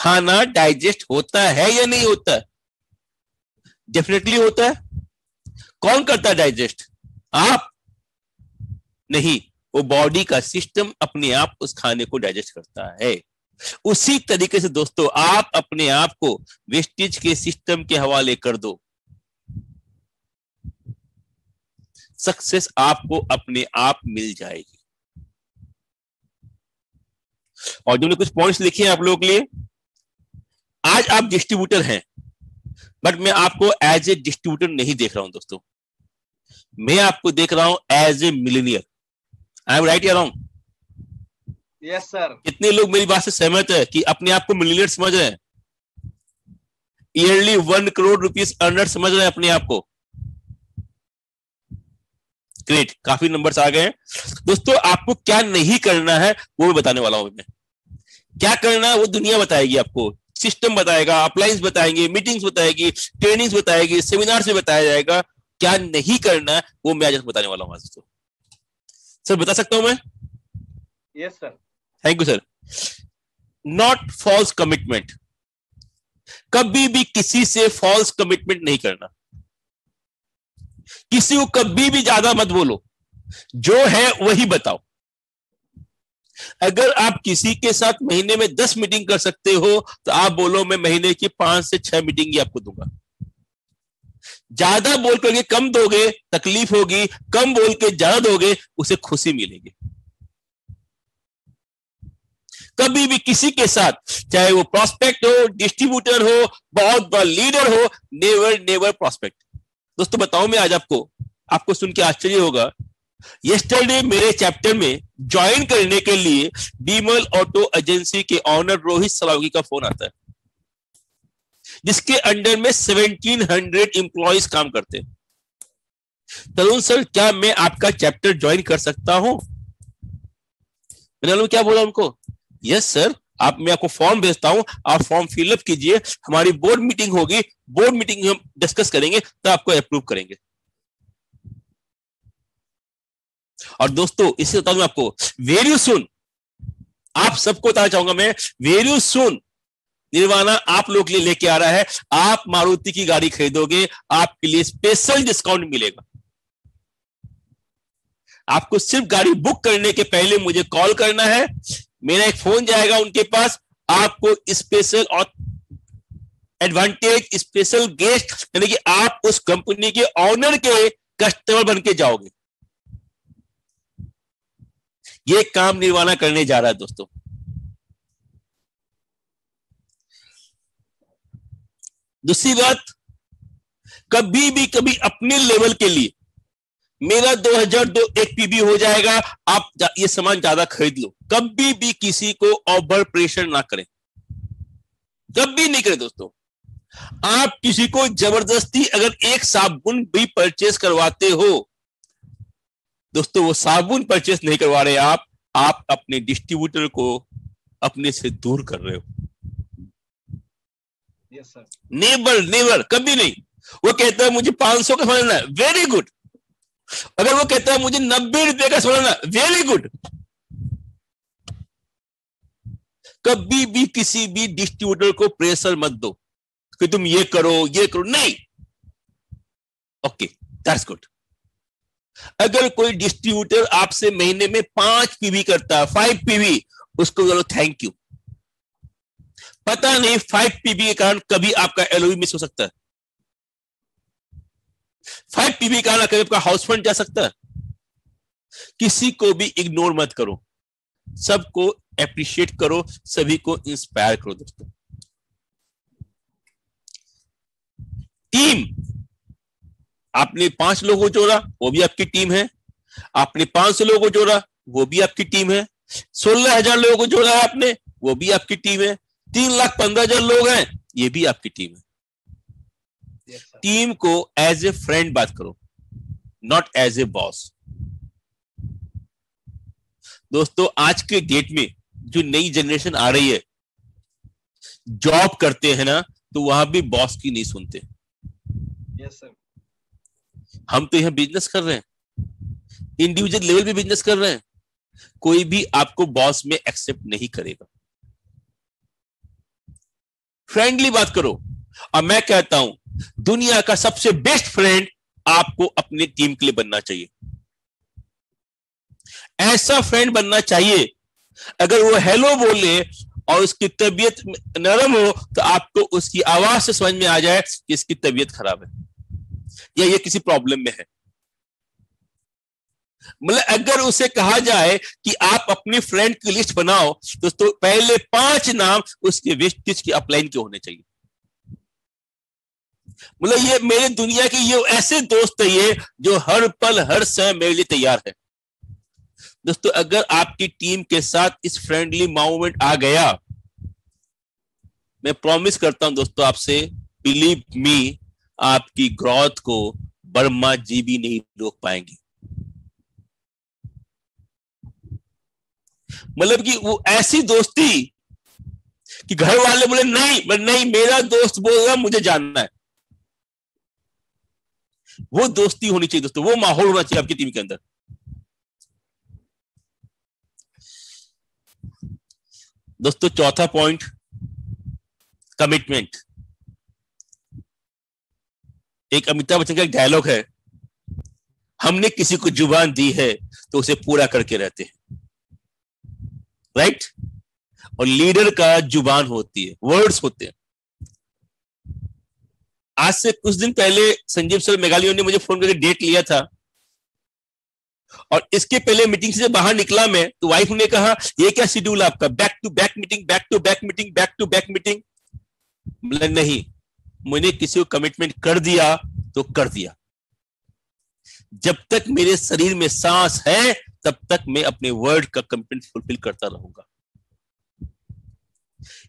खाना डाइजेस्ट होता है या नहीं होता? डेफिनेटली होता है। कौन करता है डाइजेस्ट? आप नहीं, वो बॉडी का सिस्टम अपने आप उस खाने को डाइजेस्ट करता है। उसी तरीके से दोस्तों आप अपने आप को वेस्टेज के सिस्टम के हवाले कर दो, सक्सेस आपको अपने आप मिल जाएगी। और जो कुछ पॉइंट्स लिखे हैं आप लोगों के लिए, आज आप डिस्ट्रीब्यूटर हैं बट मैं आपको एज ए डिस्ट्रीब्यूटर नहीं देख रहा हूं दोस्तों, मैं आपको देख रहा हूं as a millionaire. I am right या रॉन्ग? Yes sir. कितने लोग मेरी बात से सहमत है कि अपने आप को मिलियनियर समझ रहे हैं, yearly one crore rupees earner समझ रहे हैं अपने आप को? ग्रेट, काफी नंबर्स आ गए हैं दोस्तों। आपको क्या नहीं करना है वो मैं बताने वाला हूं। मैं क्या करना है वो दुनिया बताएगी आपको, सिस्टम बताएगा, अप्लायंस बताएंगे, मीटिंग्स बताएगी, ट्रेनिंग्स बताएगी, सेमिनार से बताया जाएगा। क्या नहीं करना है वो मैं आज बताने वाला हूं। आज सर बता सकता हूं मैं? Yes sir. Thank you sir. Not false commitment, कभी भी किसी से फॉल्स कमिटमेंट नहीं करना, किसी को कभी भी ज्यादा मत बोलो, जो है वही बताओ। अगर आप किसी के साथ महीने में दस मीटिंग कर सकते हो तो आप बोलो मैं महीने की पांच से छह मीटिंग ही आपको दूंगा। ज्यादा बोल करके कम दोगे तकलीफ होगी, कम बोल के ज्यादा दोगे उसे खुशी मिलेगी। कभी भी किसी के साथ, चाहे वो प्रोस्पेक्ट हो, डिस्ट्रीब्यूटर हो, बहुत बड़ा लीडर हो, नेवर नेवर प्रोस्पेक्ट। दोस्तों बताऊं मैं आज आपको, आपको सुन के आश्चर्य होगा, यस्टरडे मेरे चैप्टर में ज्वाइन करने के लिए बीमल ऑटो एजेंसी के ऑनर रोहित सलावगी का फोन आता है, जिसके अंडर में सेवनटीन हंड्रेड एम्प्लॉइज काम करते हैं। तरुण सर क्या मैं आपका चैप्टर ज्वाइन कर सकता हूं? मैंने क्या बोला उनको, यस सर आप, मैं आपको फॉर्म भेजता हूं, आप फॉर्म फिलअप कीजिए, हमारी बोर्ड मीटिंग होगी, बोर्ड मीटिंग में हम डिस्कस करेंगे तो आपको अप्रूव करेंगे। और दोस्तों इसे बताऊं मैं आपको, वेरी सून, आप सबको बताना चाहूंगा मैं, वेरी सून निर्वाणा आप लोग के लिए लेके आ रहा है, आप मारुति की गाड़ी खरीदोगे आपके लिए स्पेशल डिस्काउंट मिलेगा। आपको सिर्फ गाड़ी बुक करने के पहले मुझे कॉल करना है, मेरा एक फोन जाएगा उनके पास, आपको स्पेशल और एडवांटेज, स्पेशल गेस्ट, यानी कि आप उस कंपनी के ऑनर के कस्टमर बन के जाओगे। ये काम निर्वाणा करने जा रहा है दोस्तों। दूसरी बात, कभी भी कभी अपने लेवल के लिए मेरा दो हज़ार दो एक पीबी हो जाएगा, आप जा, ये सामान ज्यादा खरीद लो, कभी भी किसी को ओवर प्रेशर ना करें, कभी नहीं करें दोस्तों। आप किसी को जबरदस्ती अगर एक साबुन भी परचेस करवाते हो दोस्तों, वो साबुन परचेस नहीं करवा रहे आप, आप अपने डिस्ट्रीब्यूटर को अपने से दूर कर रहे हो। yes, sir. नेवर नेवर कभी नहीं। वो कहता है मुझे पाँच सौ का समझना है, वेरी गुड। अगर वो कहता है मुझे नब्बे रुपए का समझना, वेरी गुड। कभी भी किसी भी डिस्ट्रीब्यूटर को प्रेशर मत दो कि तुम ये करो ये करो, नहीं। Okay that's good. अगर कोई डिस्ट्रीब्यूटर आपसे महीने में पांच पीवी करता है, फाइव पीवी, उसको बोलो थैंक यू। पता नहीं फाइव पीवी के कारण कभी आपका एलओवी मिस हो सकता है, फाइव पीवी का ना कभी आपका हाउस फंड जा सकता है। किसी को भी इग्नोर मत करो, सबको एप्रिशिएट करो, सभी को इंस्पायर करो दोस्तों। टीम, आपने पांच लोगों को जोड़ा वो भी आपकी टीम है, आपने पांच सौ लोगों को जोड़ा वो भी आपकी टीम है, सोलह हजार लोगों को जोड़ा आपने वो भी आपकी टीम है, तीन लाख पंद्रह हजार लोग हैं ये भी आपकी टीम है। टीम को एज ए फ्रेंड बात करो, नॉट एज ए बॉस। दोस्तों आज के डेट में जो नई जनरेशन आ रही है, जॉब करते हैं ना तो वहां भी बॉस की नहीं सुनते। yes, sir. हम तो यहां बिजनेस कर रहे हैं, इंडिविजुअल लेवल पे बिजनेस कर रहे हैं, कोई भी आपको बॉस में एक्सेप्ट नहीं करेगा। फ्रेंडली बात करो, और मैं कहता हूं दुनिया का सबसे बेस्ट फ्रेंड आपको अपनी टीम के लिए बनना चाहिए। ऐसा फ्रेंड बनना चाहिए, अगर वो हेलो बोले और उसकी तबीयत नरम हो तो आपको उसकी आवाज से समझ में आ जाए कि इसकी तबीयत खराब है या ये किसी प्रॉब्लम में है। मतलब अगर उसे कहा जाए कि आप अपने फ्रेंड की लिस्ट बनाओ दोस्तों, पहले पांच नाम उसके वेस्टेज के अपलाइन के होने चाहिए। मतलब ये मेरे दुनिया के ये ऐसे दोस्त है ये जो हर पल हर समय मेरे लिए तैयार है। दोस्तों अगर आपकी टीम के साथ इस फ्रेंडली मूवमेंट आ गया, मैं प्रॉमिस करता हूं दोस्तों आपसे, बिलीव मी, आपकी ग्रोथ को वर्मा जी भी नहीं रोक पाएंगे। मतलब कि वो ऐसी दोस्ती कि घर वाले बोले नहीं नहीं मेरा दोस्त बोल रहा मुझे जानना है, वो दोस्ती होनी चाहिए दोस्तों, वो माहौल होना चाहिए आपकी टीम के अंदर। दोस्तों चौथा पॉइंट, कमिटमेंट। एक अमिताभ बच्चन का एक डायलॉग है, हमने किसी को जुबान दी है तो उसे पूरा करके रहते हैं, राइट। और लीडर का जुबान होती है, वर्ड्स होते हैं। आज से कुछ दिन पहले संजीव सर मेघाली ने मुझे फोन करके डेट लिया था, और इसके पहले मीटिंग से बाहर निकला मैं तो वाइफ ने कहा ये क्या शेड्यूल आपका, back to back meeting back to back meeting back to back meeting. मतलब नहीं, मैंने किसी को कमिटमेंट कर दिया तो कर दिया, जब तक मेरे शरीर में सांस है तब तक मैं अपने वर्ड का कमिटमेंट फुलफिल करता रहूंगा।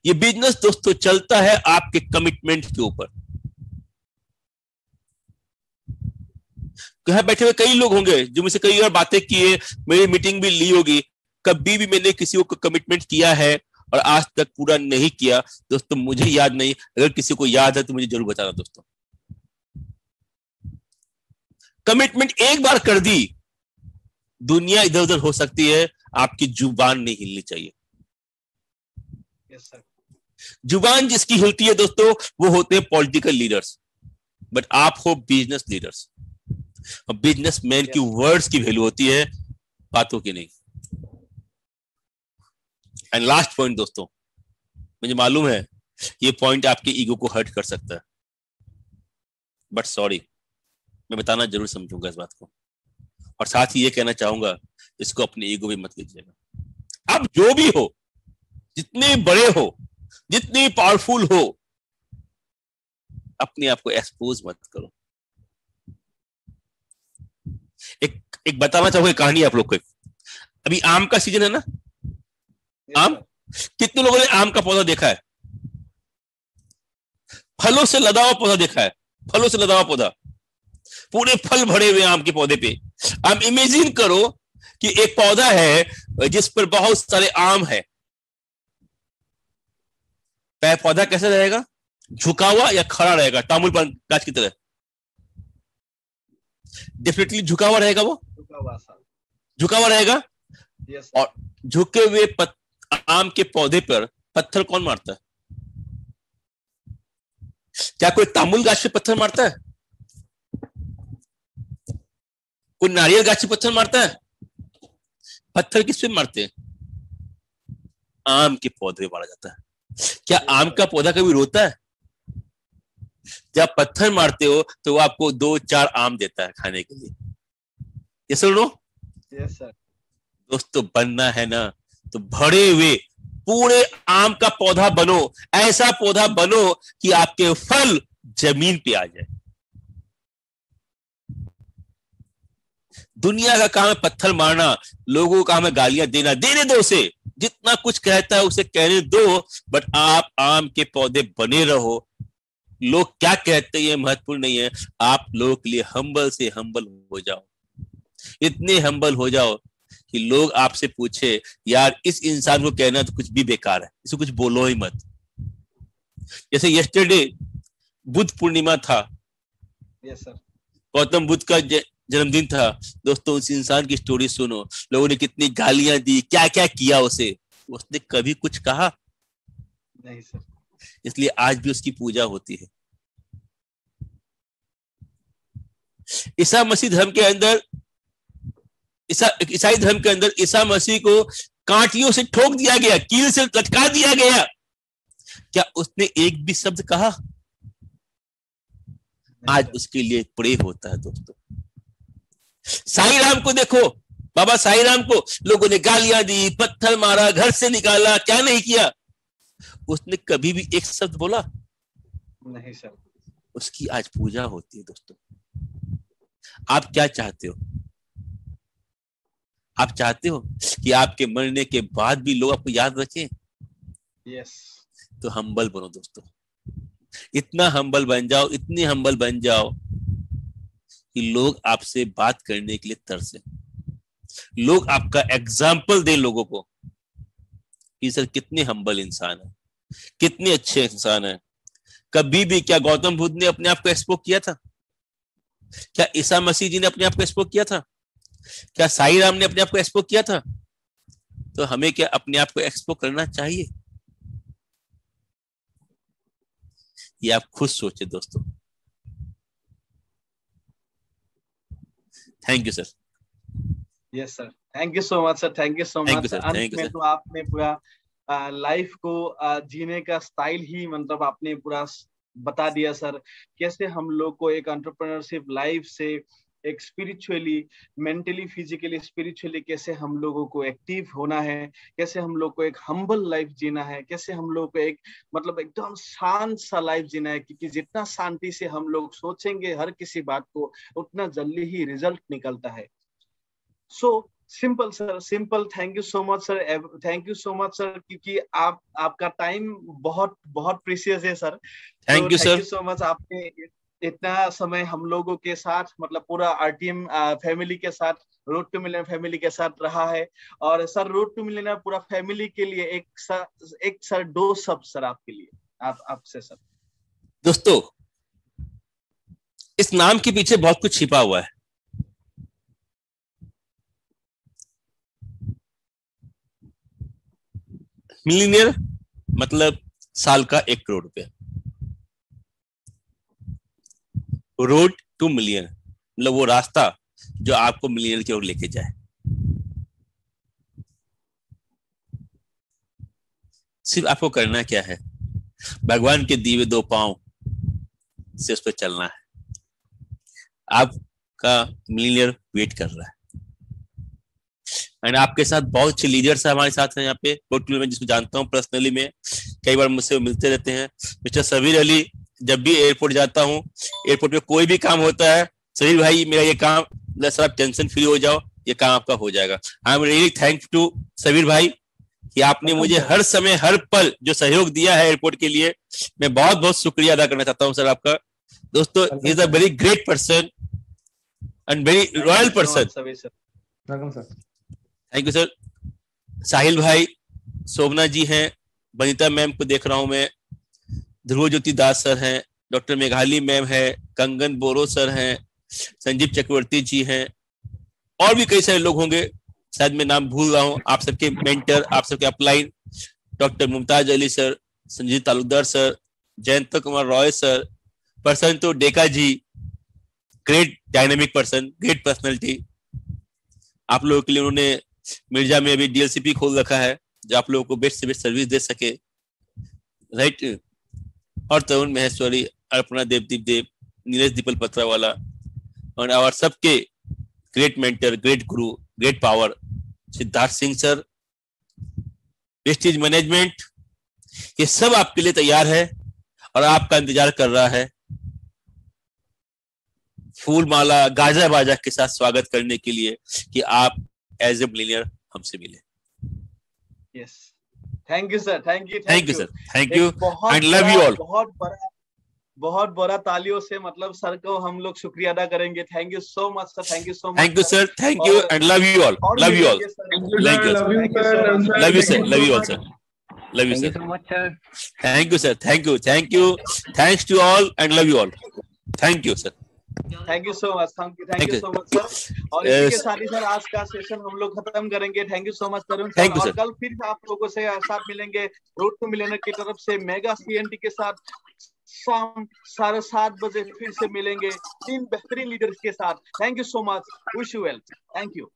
ये बिजनेस दोस्तों चलता है आपके कमिटमेंट के ऊपर। बैठे हुए कई लोग होंगे जो मुझसे कई बार बातें किए, मेरी मीटिंग भी ली होगी, कभी भी मैंने किसी को कमिटमेंट किया है और आज तक पूरा नहीं किया दोस्तों, मुझे याद नहीं। अगर किसी को याद है तो मुझे जरूर बताना दोस्तों। कमिटमेंट एक बार कर दी, दुनिया इधर उधर हो सकती है, आपकी जुबान नहीं हिलनी चाहिए। yes, sir. जुबान जिसकी हिलती है दोस्तों वो होते हैं पॉलिटिकल लीडर्स, बट आप हो बिजनेस लीडर्स। Businessman yes. की वर्ड्स की वैल्यू होती है, बातों की नहीं। एंड लास्ट पॉइंट दोस्तों, मुझे मालूम है ये पॉइंट आपके ईगो को हर्ट कर सकता है, बट सॉरी मैं बताना जरूर समझूंगा इस बात को। और साथ ही ये कहना चाहूंगा, इसको अपने ईगो भी मत लीजिएगा। आप जो भी हो, जितने बड़े हो, जितने पावरफुल हो, अपने आप को एक्सपोज मत करो। एक एक बताना चाहूंगा कहानी आप लोग को। अभी आम का सीजन है ना, आम, कितने लोगों ने आम का पौधा देखा है? फलों से लदा हुआ पौधा देखा है, फलों से लदा हुआ पौधा, पूरे फल भरे हुए आम के पौधे पे। आप इमेजिन करो कि एक पौधा है जिस पर बहुत सारे आम है, पौधा कैसे रहेगा? झुका हुआ या खड़ा रहेगा? तामुल पान गाछ की तरह डेफिनेटली झुका हुआ रहेगा, वो झुका हुआ रहेगा। yes, और झुके हुए आम के पौधे पर पत्थर कौन मारता है? क्या कोई तामुल गाछ पे पत्थर मारता है? कोई नारियल गाछ पे पत्थर मारता है? पत्थर किस पे मारते हैं? आम के पौधे मारा जाता है। क्या आम का पौधा कभी रोता है? जब पत्थर मारते हो तो वो आपको दो चार आम देता है खाने के लिए। ये सुन लो दोस्तों, बनना है ना तो भरे हुए पूरे आम का पौधा बनो। ऐसा पौधा बनो कि आपके फल जमीन पे आ जाए। दुनिया का काम है पत्थर मारना, लोगों का काम है गालियां देना। देने दो उसे, जितना कुछ कहता है उसे कहने दो, बट आप आम के पौधे बने रहो। लोग क्या कहते हैं महत्वपूर्ण नहीं है, आप लोगों के लिए हम्बल से हम्बल हो जाओ। इतने हम्बल हो जाओ कि लोग आपसे पूछे, यार इस इंसान को कहना तो कुछ भी बेकार है, इसे कुछ बोलो ही मत। जैसे येस्टरडे बुद्ध पूर्णिमा था, yes, sir. गौतम बुद्ध का जन्मदिन था दोस्तों। उस इंसान की स्टोरी सुनो, लोगों ने कितनी गालियां दी, क्या क्या किया उसे, उसने कभी कुछ कहा नहीं सर। इसलिए आज भी उसकी पूजा होती है। ईसा मसीह धर्म के अंदर, ईसा ईसाई धर्म के अंदर ईसा मसीह को कांटियों से ठोक दिया गया, कील से लटका दिया गया। क्या उसने एक भी शब्द कहा? आज उसके लिए प्रे होता है दोस्तों। साईं राम को देखो, बाबा साईं राम को लोगों ने गालियां दी, पत्थर मारा, घर से निकाला, क्या नहीं किया। उसने कभी भी एक शब्द बोला नहीं सर। उसकी आज पूजा होती है दोस्तों। आप क्या चाहते हो? आप चाहते हो कि आपके मरने के बाद भी लोग आपको याद रखें? यस, तो हम्बल बनो दोस्तों। इतना हम्बल बन जाओ, इतनी हम्बल बन जाओ कि लोग आपसे बात करने के लिए तरसे। लोग आपका एग्जाम्पल दें लोगों को कि सर कितने हम्बल इंसान है, कितने अच्छे इंसान है। कभी भी क्या गौतम बुद्ध ने अपने आप को एक्सपोज किया था? क्या ईसा मसीह जी ने अपने आप को एक्सपोज किया था? क्या साईं राम ने अपने आप को एक्सपोज किया था? तो हमें क्या अपने आप को एक्सपोज करना चाहिए? ये आप खुद सोचे दोस्तों। Thank you sir. Yes sir, thank you so much sir, thank you so much. अंत में तो आपने पूरा लाइफ को जीने का स्टाइल ही मतलब आपने पूरा बता दिया सर, कैसे हम लोग को एक एंटरप्रेन्योरशिप लाइफ से एक स्पिरिचुअली, मेंटली, फिजिकली, स्पिरिचुअली कैसे हम लोगों को एक्टिव होना है, कैसे हम लोग को एक हम्बल लाइफ जीना है, कैसे हम लोग को एक मतलब एकदम शांत सा लाइफ जीना है, क्योंकि जितना शांति से हम लोग सोचेंगे हर किसी बात को उतना जल्दी ही रिजल्ट निकलता है। So so, simple sir, simple. Thank you so much sir, thank you so much sir, क्योंकि आप आपका टाइम बहुत बहुत प्रीशियस है sir. Thank you sir, so much. आपने इतना समय हम लोगों के साथ, मतलब पूरा आरटीएम फैमिली के साथ, रोड टू मिलियनर फैमिली के साथ रहा है। और सर रोड टू मिलियनर पूरा फैमिली के लिए एक सर, एक सर दो सब सर आपके लिए, आप आपसे सर। दोस्तों, इस नाम के पीछे बहुत कुछ छिपा हुआ है। मिलियनियर मतलब साल का एक करोड़ रुपया, रोड टू मिलियन मतलब वो रास्ता जो आपको मिलियन की ओर लेके जाए। सिर्फ आपको करना क्या है, भगवान के दिए दो पांव से उस पर चलना है। आपका मिलियन वेट कर रहा है। एंड आपके साथ बहुत से लीडर्स हमारे साथ हैं यहाँ पे रोड टू मिलियन, जिसको जानता हूँ पर्सनली, में कई बार मुझसे मिलते रहते हैं। मिस्टर सबीर अली, जब भी एयरपोर्ट जाता हूँ, एयरपोर्ट पे कोई भी काम होता है, सबीर भाई मेरा ये काम, सर आप टेंशन फ्री हो जाओ, ये काम आपका हो जाएगा। I am really thanks to Sabir भाई कि आपने मुझे हर समय हर पल जो सहयोग दिया है एयरपोर्ट के लिए, मैं बहुत बहुत शुक्रिया अदा करना चाहता हूँ सर आपका। दोस्तों, he is a very great person and very royal person. Thank you sir. Sahil भाई, शोभना जी हैं, बनीता मैम को देख रहा हूं मैं, ध्रुव ज्योति दास सर हैं, डॉक्टर मेघाली मैम है, कंगन बोरो सर हैं, संजीव चक्रवर्ती जी हैं, और भी कई सारे लोग होंगे, शायद मैं नाम भूल रहा हूं। आप सबके मेंटर, आप सबके upline doctor Mumtaz Ali sir, Sanjeev Talukdar sir, Jayant Kumar Roy sir, Prasanta Deka ji, great dynamic person, great personality. आप लोगों के लिए उन्होंने मिर्जा में अभी डीएलसीपी खोल रखा है जो आप लोगों को बेस्ट से बेस्ट सर्विस दे सके, राइट। और तरुण महेश्वरी, अर्पणा देवदीप देव, नीरज दीपल पत्रावाला और आवर सबके ग्रेट मेंटर, ग्रेट गुरु, great power Siddharth Singh sir, Vestige management, ये सब आपके लिए तैयार है और आपका इंतजार कर रहा है, फूल माला गाजा बाजा के साथ स्वागत करने के लिए कि आप एज ए मिलियनियर हमसे मिले। Yes, thank you sir, thank you, thank you sir, thank you and love you all. बहुत बड़ा, बहुत बड़ा तालियों से मतलब सर को हम लोग शुक्रिया अदा करेंगे। Thank you so much sir, thank you so much, thank you sir, thank you and love you all, love you all, love you sir, love you all sir, love you sir, thank you sir, thank you, thank you, thanks to all and love you all, thank you sir, thank you so much, thank you so much sir. और yes. इसके साथ ही sir आज का session हम लोग खत्म करेंगे। Thank you so much Tarun sir, और कल फिर आप लोगों से साथ मिलेंगे रोड टू मिलियनर की तरफ से मेगा सीएनटी के साथ। शाम साढ़े सात बजे फिर से मिलेंगे तीन बेहतरीन लीडर्स के साथ। Thank you so much, wish you well, thank you.